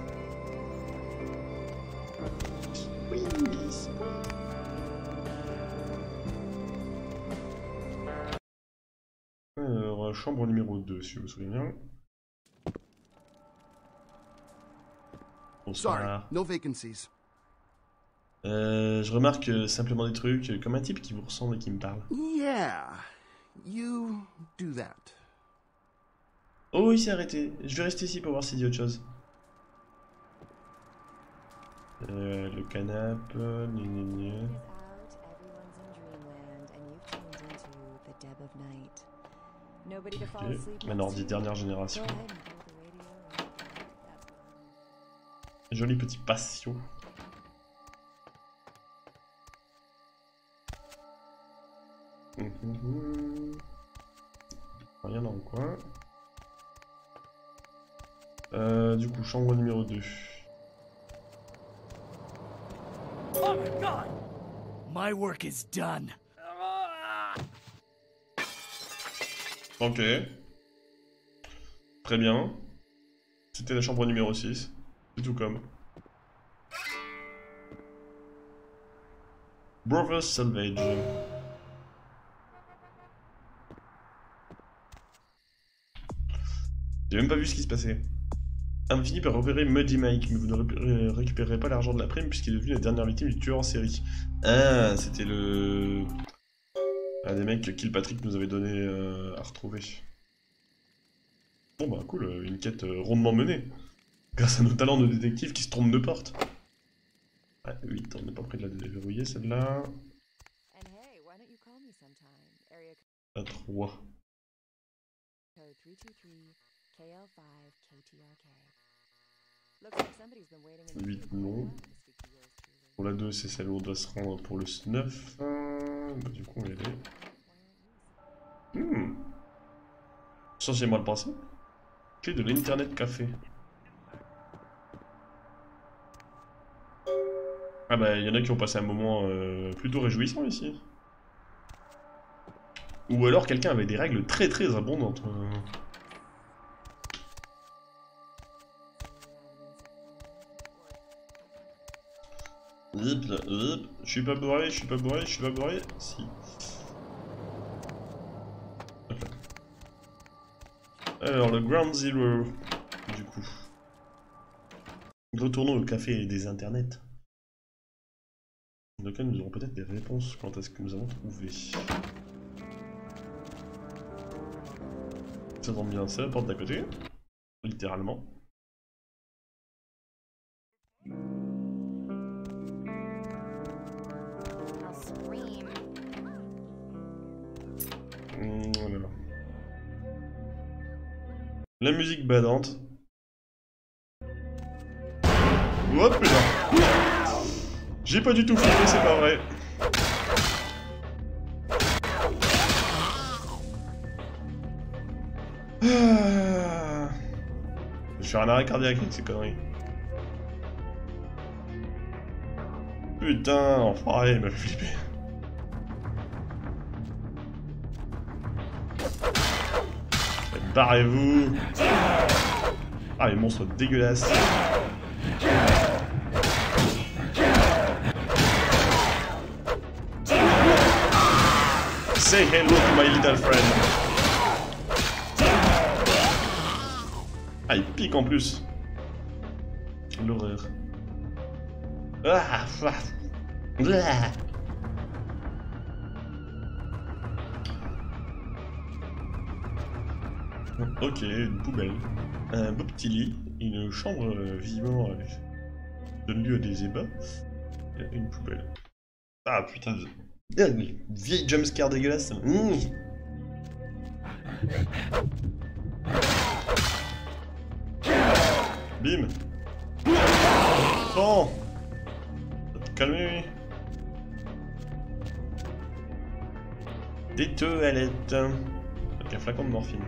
Oui, alors, chambre numéro deux, si je me souviens bien. Sorry, no vacancies. Euh, je remarque euh, simplement des trucs euh, comme un type qui vous ressemble et qui me parle. Yeah, you do that. Oh, il s'est arrêté. Je vais rester ici pour voir s'il dit autre chose. Euh, le canapé. Okay. Un ordi dernière génération. Joli petit patio. Mmh, mmh. Rien dans le coin. Euh, du coup, chambre numéro deux. My work is done. Ok. Très bien. C'était la chambre numéro six. C'est tout comme. Brothers Salvage. J'ai même pas vu ce qui se passait. On finit par repérer Muddy Mike, mais vous ne récupérez pas l'argent de la prime puisqu'il est devenu la dernière victime du tueur en série. Ah, c'était le... un des mecs que Kilpatrick nous avait donné euh, à retrouver. Bon bah cool, une quête rondement menée. Grâce à nos talents de détective qui se trompent de porte. Ouais, huit, on n'est pas près de la déverrouiller celle-là. La trois. huit, non. Pour la deux, c'est celle où on doit se rendre pour le neuf. Bah, du coup, on va y aller. Hmm. Changez-moi le principe. Clé de l'Internet Café. Ah bah, il y en a qui ont passé un moment euh, plutôt réjouissant ici. Ou alors quelqu'un avait des règles très très abondantes. Euh... Vip, vip, je suis pas bourré, je suis pas bourré, je suis pas bourré, si. Okay. Alors le Ground Zero, du coup. Retournons au café des internets. Dans lequel nous aurons peut-être des réponses quant à ce que nous avons trouvé. Ça tombe bien, c'est la porte d'à côté. Littéralement. La musique badante. Oh putain! J'ai pas du tout flippé, c'est pas vrai. Ah. Je vais faire un arrêt cardiaque avec ces conneries. Putain, enfoiré, il m'a flippé. Barrez-vous! Ah, les monstres dégueulasses! Say hello to my little friend! Ah, il pique en plus! L'horreur! Ah, ah, ah. Ok, une poubelle, un beau petit lit, une chambre euh, vivant euh, donne lieu à des ébats, une poubelle. Ah putain, de... vieille jumpscare dégueulasse. Mmh. Bim. Oh, calmez-vous. Des toilettes avec un flacon de morphine.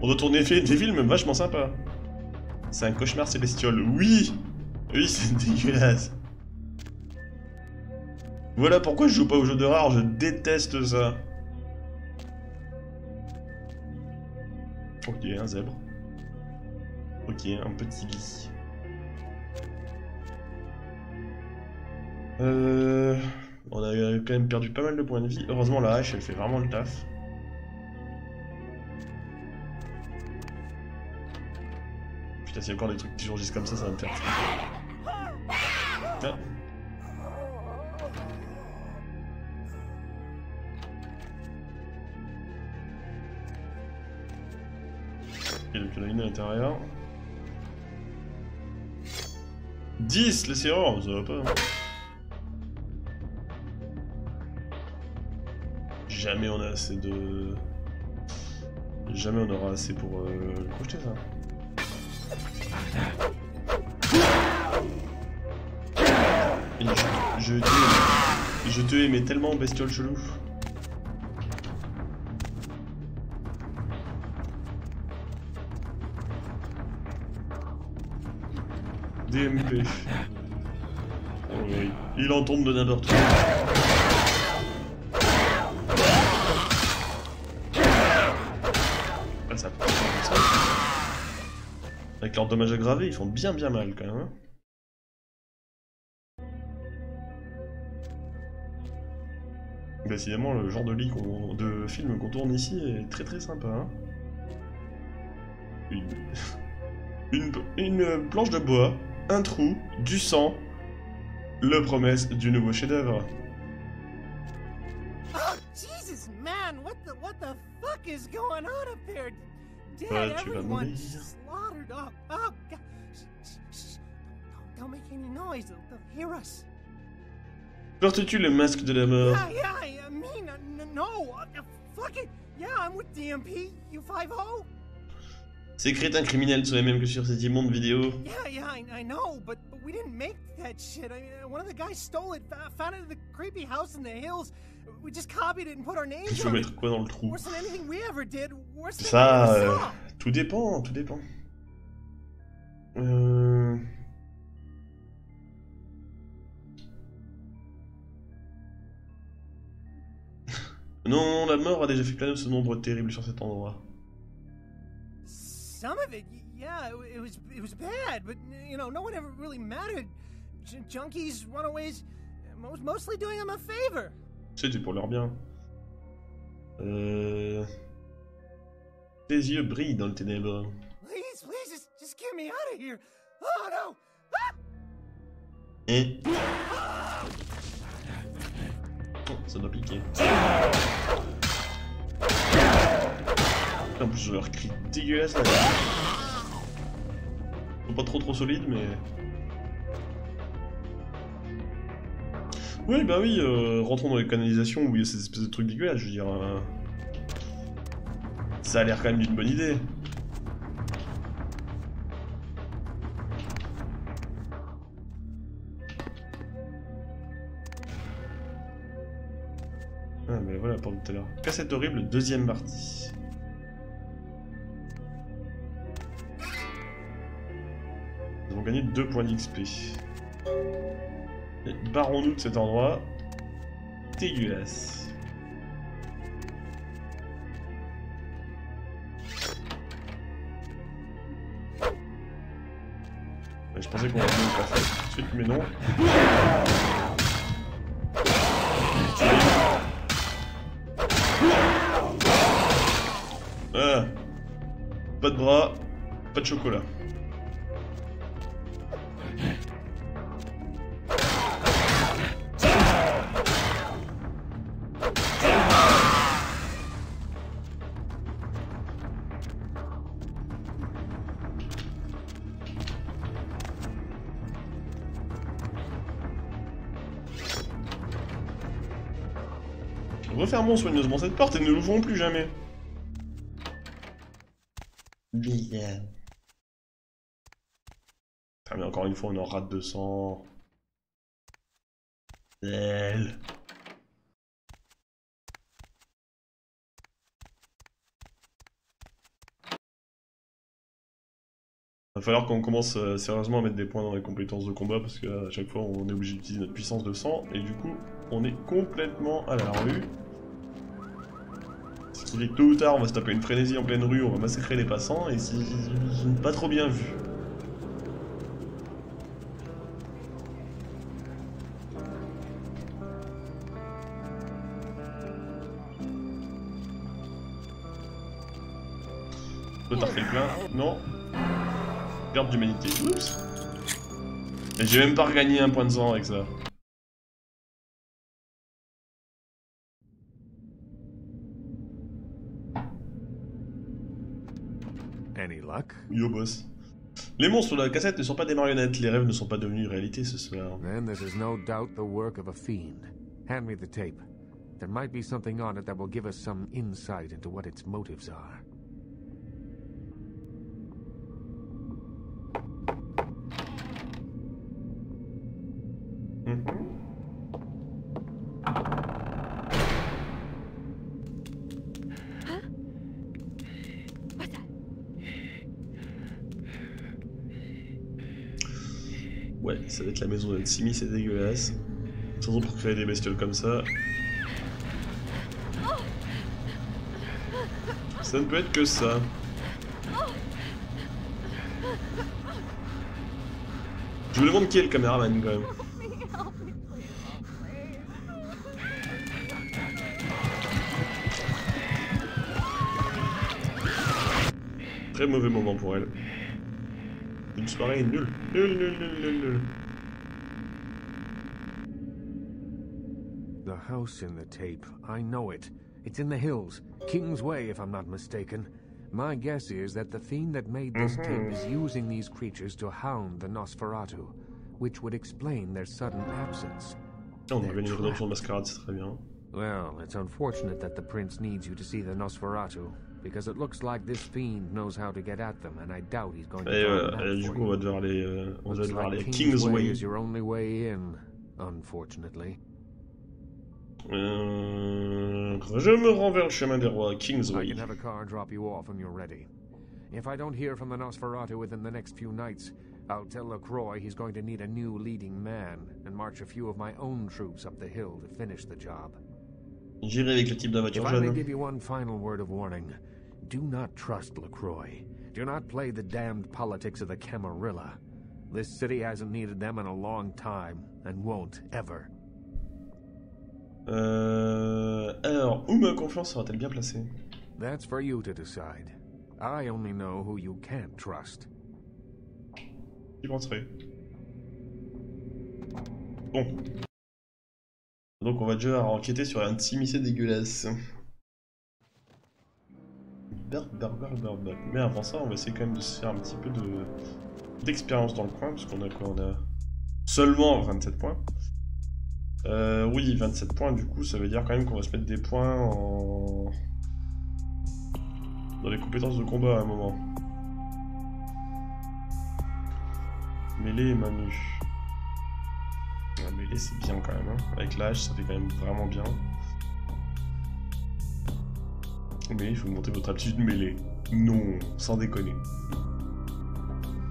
On doit tourner des films vachement sympas. C'est un cauchemar ces bestioles. Oui, oui, c'est dégueulasse. Voilà pourquoi je joue pas aux jeux d'horreur, je déteste ça. Ok, un zèbre. Ok, un petit lit. Euh... On a quand même perdu pas mal de points de vie. Heureusement la hache, elle fait vraiment le taf. Putain, s'il y a encore des trucs qui surgissent comme ça, ça va me faire. Ah. Ok, donc il y en a une à l'intérieur. dix, les serrures, ça va pas. Hein. Jamais on a assez de. Jamais on aura assez pour euh, projeter ça. Et je, je te je te aimais tellement bestiole chelou. D M P. Oh oui, il en tombe de n'importe où. Avec leurs dommages aggravés, ils font bien bien mal quand même. Décidément, le genre de, lit de film qu'on tourne ici est très très sympa. Hein. Une... une... une planche de bois, un trou, du sang, le promesse du nouveau chef-d'œuvre. Oh, Jesus, man, what the, what the fuck is going on up there? Dead, voilà, tu vas mourir. Oh, oh, don't, don't make any noise, they'll hear us. Portes-tu le masque de la mort? Yeah, yeah, I mean, no, fuck it. Yeah, I'm with D M P, you five oh. Sécrète un criminel sur les mêmes que sur cette immonde vidéo. Yeah, yeah, I, I know, but, but we didn't make that shit. I mean, one of the guys stole it, found it at the creepy house in the hills. We just copied it and put our names on it. Il faut mettre quoi dans le trou? Worse than anything we ever did. Worse than Ça, euh, tout dépend, tout dépend. Euh... Non, la mort a déjà fait planer ce nombre terrible sur cet endroit. Some of it, yeah, it was it was bad, but you know, no one ever really mattered. Junkies, runaways, mostly doing them a favor. C'était pour leur bien. Euh... Tes yeux brillent dans le ténèbre. Please, please, just, just get me out of here. Oh no. Ah Et... ah ça doit piquer. En plus je leur crie dégueulasse là. Ils sont pas trop trop solides mais... Oui bah oui, euh, rentrons dans les canalisations où il y a ces espèces de trucs dégueulasses, je veux dire... Euh... Ça a l'air quand même d'une bonne idée. Ah mais voilà pour tout à l'heure. Cassette horrible, deuxième partie. Ils vont gagner deux points d'X P. Barrons-nous de cet endroit. Dégueulasse. Ouais, je pensais qu'on allait le faire tout de suite, mais non. Ah. Pas de bras, pas de chocolat. Refermons soigneusement cette porte et ne l'ouvrons plus jamais. Bizarre. Ah mais encore une fois on en rate deux cents. Belle. Il va falloir qu'on commence sérieusement à mettre des points dans les compétences de combat parce qu'à chaque fois on est obligé d'utiliser notre puissance de cent et du coup on est complètement à la rue. Il est tôt ou tard, on va se taper une frénésie en pleine rue, on va massacrer les passants, et c'est pas trop bien vu. Peut tarter le plein, non. Perte d'humanité, oups. Et j'ai même pas regagné un point de sang avec ça. Yo boss. Les monstres sur la cassette ne sont pas des marionnettes, les rêves ne sont pas devenus réalité ce soir. Then this is no doubt the work of a fiend. Hand me the tape. There might be something on it that will give us some insight into what its motives are. Ça va être la maison de Simi, c'est dégueulasse. Surtout pour créer des bestioles comme ça. Ça ne peut être que ça. Je me demande qui est le caméraman quand même. Très mauvais moment pour elle. Une soirée nulle. Nulle, nulle, nulle, nulle. The house in the tape, I know it. It's in the hills. King's Way, if I'm not mistaken. My guess is that the fiend that made this tape is using these creatures to hound the Nosferatu, which would explain their sudden absence. On va venir dans son mascarade, c'est très bien. Well, it's unfortunate that the prince needs you to see the Nosferatu, because it looks like this fiend knows how to get at them, and I doubt he's going to find that for you. Du coup, on va devoir les, euh, on va devoir les King's Way is your only way in, unfortunately. Euh, je me rends vers le chemin des rois, Kingsway. J'irai avec le type de la voiture jaune. Do not trust LaCroix. Do not play the damned politics of the Camarilla. This city hasn't needed them in a long time and won't ever. Euh, alors, où ma confiance sera-t-elle bien placée? That's for you to decide. I only know who you can't trust. J'y penserai. Bon. Donc on va déjà enquêter sur un petit missé dégueulasse. Berk, berk, berk, berk, berk. Mais avant ça, on va essayer quand même de se faire un petit peu de d'expérience dans le coin, parce qu'on a quoi? On a seulement vingt-sept points. Euh, oui, vingt-sept points, du coup, ça veut dire quand même qu'on va se mettre des points en... dans les compétences de combat à un moment. Mêlée et main nue. La mêlée, c'est bien quand même, hein. Avec l'âge, ça fait quand même vraiment bien. Mais il faut monter votre aptitude mêlée. Non, sans déconner.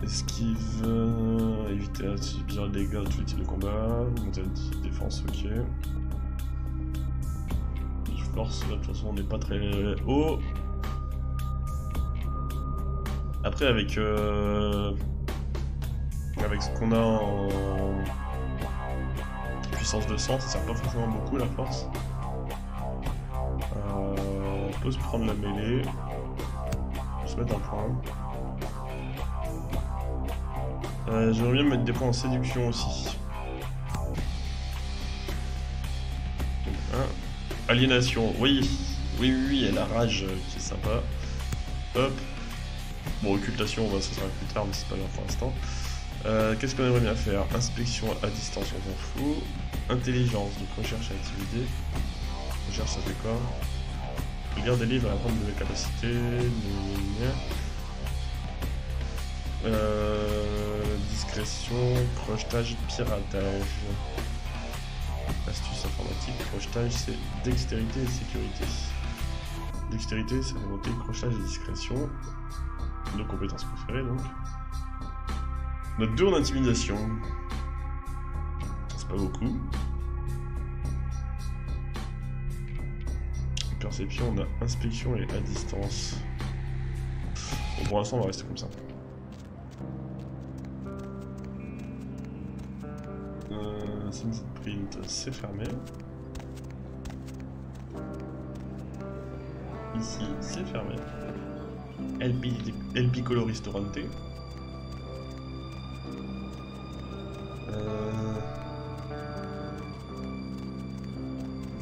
Esquive, euh, éviter à subir des dégâts de tous les types de combat, monter la défense, ok. Je force, là de toute façon on n'est pas très haut. Après avec euh, avec ce qu'on a en puissance de sang, ça sert pas forcément beaucoup la force. Euh, on peut se prendre la mêlée, on peut se mettre un point. Euh, j'aimerais bien mettre des points en séduction aussi. Donc, un. Aliénation, oui. Oui, oui, oui, elle a rage, euh, qui est sympa. Hop. Bon, occultation, bah, ça sera plus tard, mais c'est pas grave pour l'instant. Euh, Qu'est-ce qu'on aimerait bien faire? Inspection à distance, on s'en fout. Intelligence, donc recherche à intimider. Recherche, ça fait quoi? Regarde des livres à apprendre de nouvelles capacités. Euh... Discrétion, crochetage, piratage. Astuce informatique, crochetage c'est dextérité et sécurité. Dextérité ça fait monter crochetage et discrétion. Nos compétences préférées donc. Notre deux en intimidation. C'est pas beaucoup. Perception, on a inspection et à distance. Bon, pour l'instant on va rester comme ça. Sunset Print, c'est fermé. Ici, c'est fermé. El, El Piccolo Ristorante. Euh...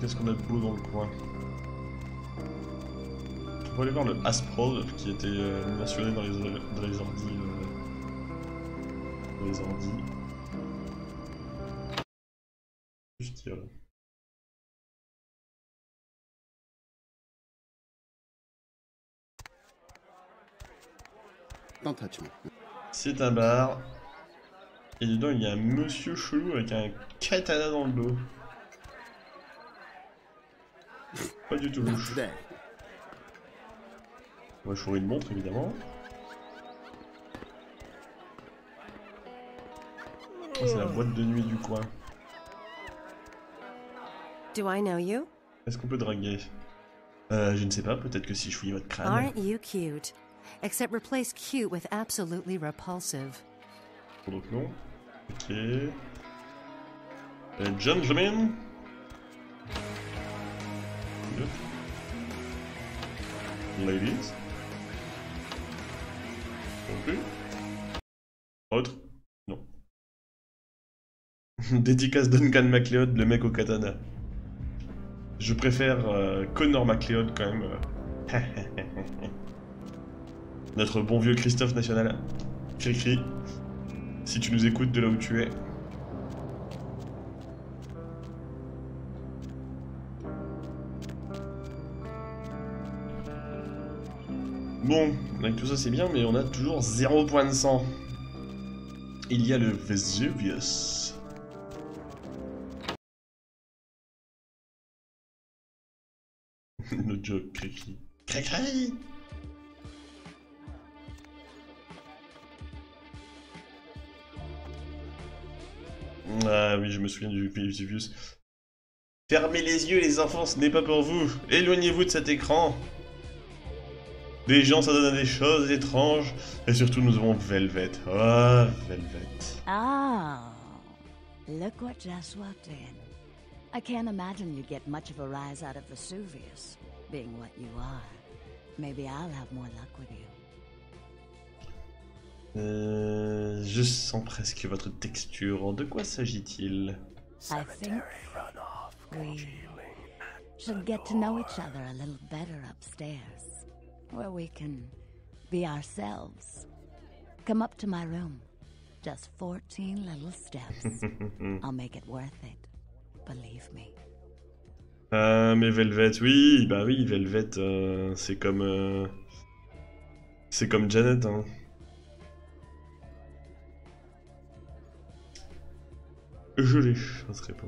Qu'est-ce qu'on a de beau dans le coin? On peut aller voir le Asprod qui était mentionné dans les, dans les ordi. Dans les ordi. Je tire. C'est un bar. Et dedans il y a un monsieur chelou avec un katana dans le dos. Pas du tout louche. On va choisir une montre évidemment. Oh, c'est la boîte de nuit du coin. Do I know you? Est-ce qu'on peut draguer? Euh, je ne sais pas, peut-être que si je fouille votre crâne. Aren't you cute? Except replace cute with absolutely repulsive. Donc non. Ok. Un gentleman. Ladies. Non plus. Autre. Non. Dédicace Duncan MacLeod, le mec au katana. Je préfère euh, Connor MacLeod quand même. Euh. Notre bon vieux Christophe National. Cri-cri. Si tu nous écoutes de là où tu es. Bon, avec tout ça c'est bien, mais on a toujours zéro point de sang. Il y a le Vesuvius. Le joke, cri-cri. Cri-cri. Ah oui, je me souviens du Vesuvius. Fermez les yeux les enfants, ce n'est pas pour vous. Éloignez-vous de cet écran. Des gens, ça donne des choses étranges. Et surtout, nous avons Velvet. Ah, oh, Velvet. Ah, look what just walked in. I can't imagine you get much of a rise out of Vesuvius, being what you are. Maybe I'll have more luck with you. Euh, je sens presque votre texture. De quoi s'agit-il? I think we should get to know each other a little better upstairs. Where we can be ourselves. Come up to my room. Just fourteen little steps. I'll make it worth it. Believe me. Ah, mais Velvet, oui, bah oui, Velvet, euh, c'est comme... Euh, c'est comme Janet, hein. Je les chancerai pas.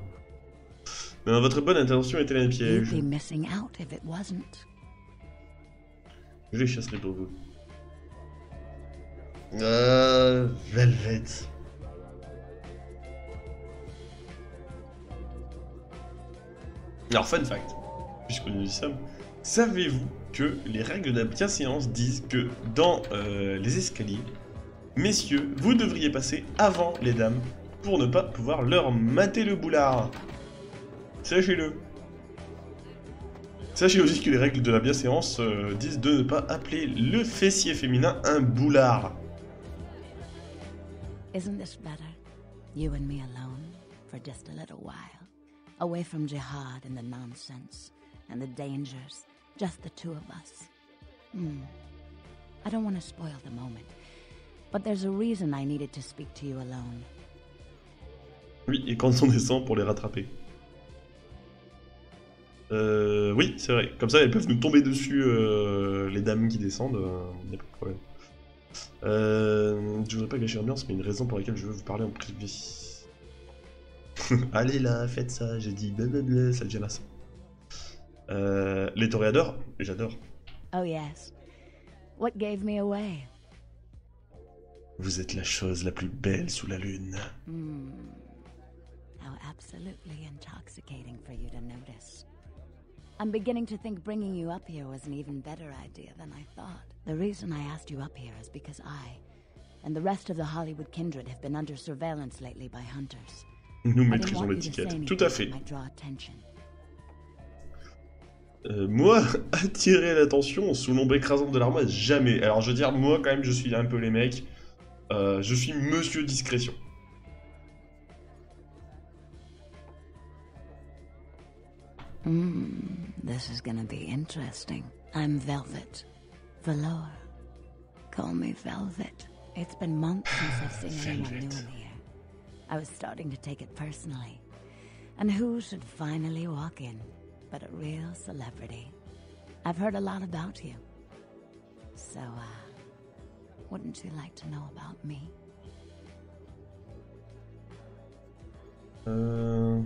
Non, votre bonne intention était un piège. You'd be missing out if it wasn't. Je les chasserai pour vous. Euh... Velvet. Alors, fun fact, puisqu'on nous y sommes, savez-vous que les règles de la bienséance disent que dans euh, les escaliers, messieurs, vous devriez passer avant les dames pour ne pas pouvoir leur mater le boulard. Sachez-le. Sachez aussi que les règles de la bienséance euh, disent de ne pas appeler le fessier féminin un boulard. Isn't this better? You and me alone for just a little while, away from jihad and the nonsense and the dangers, just the two of us. Hmm. I don't want to spoil the moment, but there's a reason I needed to speak to you alone. Oui, et quand on descend pour les rattraper. Euh, oui, c'est vrai. Comme ça, elles peuvent nous tomber dessus, euh, les dames qui descendent. Il n'y a pas de problème. Euh, je voudrais pas gâcher l'ambiance, mais une raison pour laquelle je veux vous parler en privé. Allez là, faites ça. J'ai dit blablabla, ça devient lassant. Euh, les toréadors, j'adore. Oh yes. What gave me away? Vous êtes la chose la plus belle sous la lune. Mm. How absolutely intoxicating for you to notice. I'm beginning to think bringing you up here was an even better idea than I thought. The reason I asked you up here is because I and the rest of the Hollywood kindred have been under surveillance lately by hunters. Nous maîtrisons l'étiquette. Tout à fait. Euh, moi, attirer l'attention sous l'ombre écrasante de l'armoire, jamais. Alors je veux dire, moi quand même, je suis un peu les mecs. Euh, je suis Monsieur Discrétion. Hmm, this is gonna be interesting. I'm Velvet. Velour. Call me Velvet. It's been months since I've seen anyone new in here. I was starting to take it personally. And who should finally walk in but a real celebrity? I've heard a lot about you. So, uh, wouldn't you like to know about me? Uh...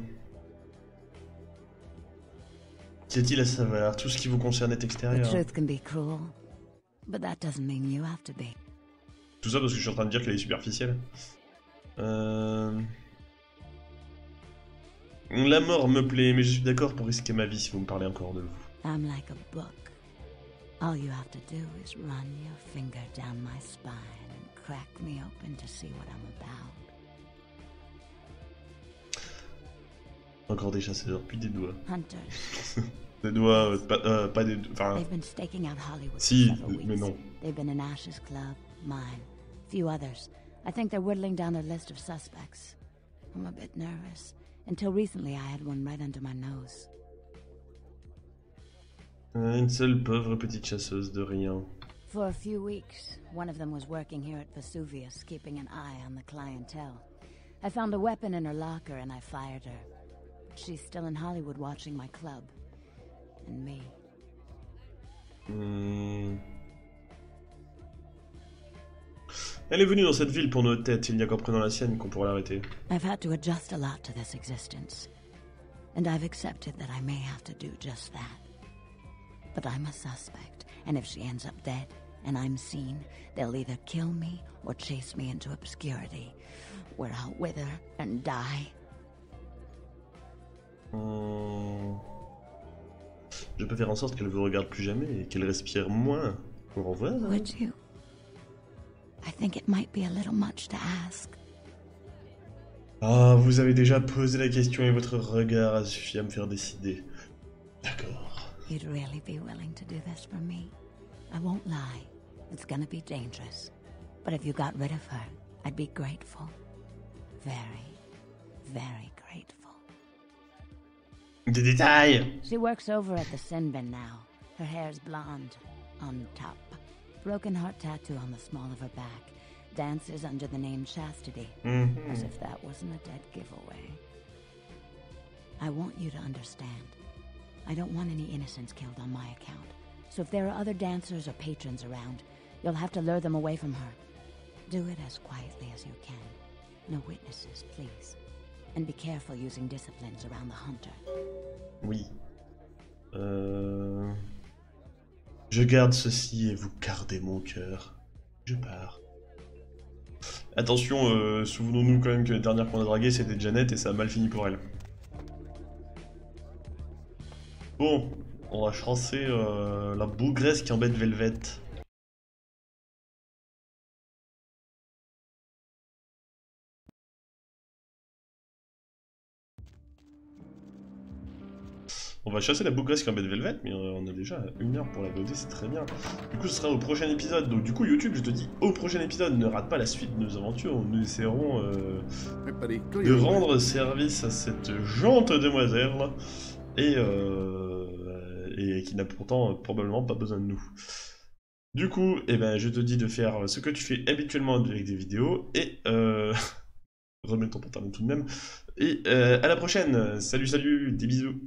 Qu'y a-t-il à savoir? Tout ce qui vous concerne est extérieur. Tout ça parce que je suis en train de dire qu'elle est superficielle. Euh... La mort me plaît, mais je suis d'accord pour risquer ma vie si vous me parlez encore de vous. Encore des chasseurs, puis des doigts. Des doigts, euh, pas, euh, pas des doigts. Enfin. Si, mais non. I think they're whittling down their list of suspects. I'm a bit nervous. Until recently, I had one right under my nose. Une seule pauvre petite chasseuse de rien. For a few weeks, one of them was working here at Vesuvius, keeping an eye on the clientele. I found a weapon in her locker and I fired her. But she's still in Hollywood watching my club. And me. Mm. Elle est venue dans cette ville pour nos têtes, il n'y a qu'en prenant la sienne qu'on pourra l'arrêter. I've had to adjust a lot to this existence, and I've accepted that I may have to do just that. But I'm a suspect, and if she ends up dead and I'm seen, they'll either kill me or chase me into obscurity, where I'll wither and die. Hmm. Je peux faire en sorte qu'elle ne vous regarde plus jamais et qu'elle respire moins. Au revoir. I think it might be a little much to ask. Ah, vous avez déjà posé la question et votre regard a suffi à me faire décider. D'accord. You'd really be willing to do this for me? I won't lie. It's gonna be dangerous. But if you got rid of her, I'd be grateful. Very, very grateful. Des détails. She works over at the Sinbin now. Her hair's blonde on top. Broken heart tattoo on the small of her back. Dances under the name Chastity. Mm-hmm. As if that wasn't a dead giveaway. I want you to understand. I don't want any innocents killed on my account. So if there are other dancers or patrons around, you'll have to lure them away from her. Do it as quietly as you can. No witnesses, please. And be careful using disciplines around the hunter. Oui. Euh... Je garde ceci et vous gardez mon cœur. Je pars. Attention, euh, souvenons-nous quand même que la dernière qu'on a draguée c'était Janet et ça a mal fini pour elle. Bon, on va chancer euh, la bougresse qui embête Velvet. On va chasser la bougresse qui embête Velvet, mais on a déjà une heure pour la beauté, c'est très bien. Du coup, ce sera au prochain épisode. Donc du coup, YouTube, je te dis au prochain épisode, ne rate pas la suite de nos aventures. Où nous essaierons euh, de rendre service à cette jante demoiselle, et, euh, et qui n'a pourtant euh, probablement pas besoin de nous. Du coup, eh ben, je te dis de faire ce que tu fais habituellement avec des vidéos, et euh, remets ton pantalon tout de même. Et euh, à la prochaine. Salut, salut, des bisous.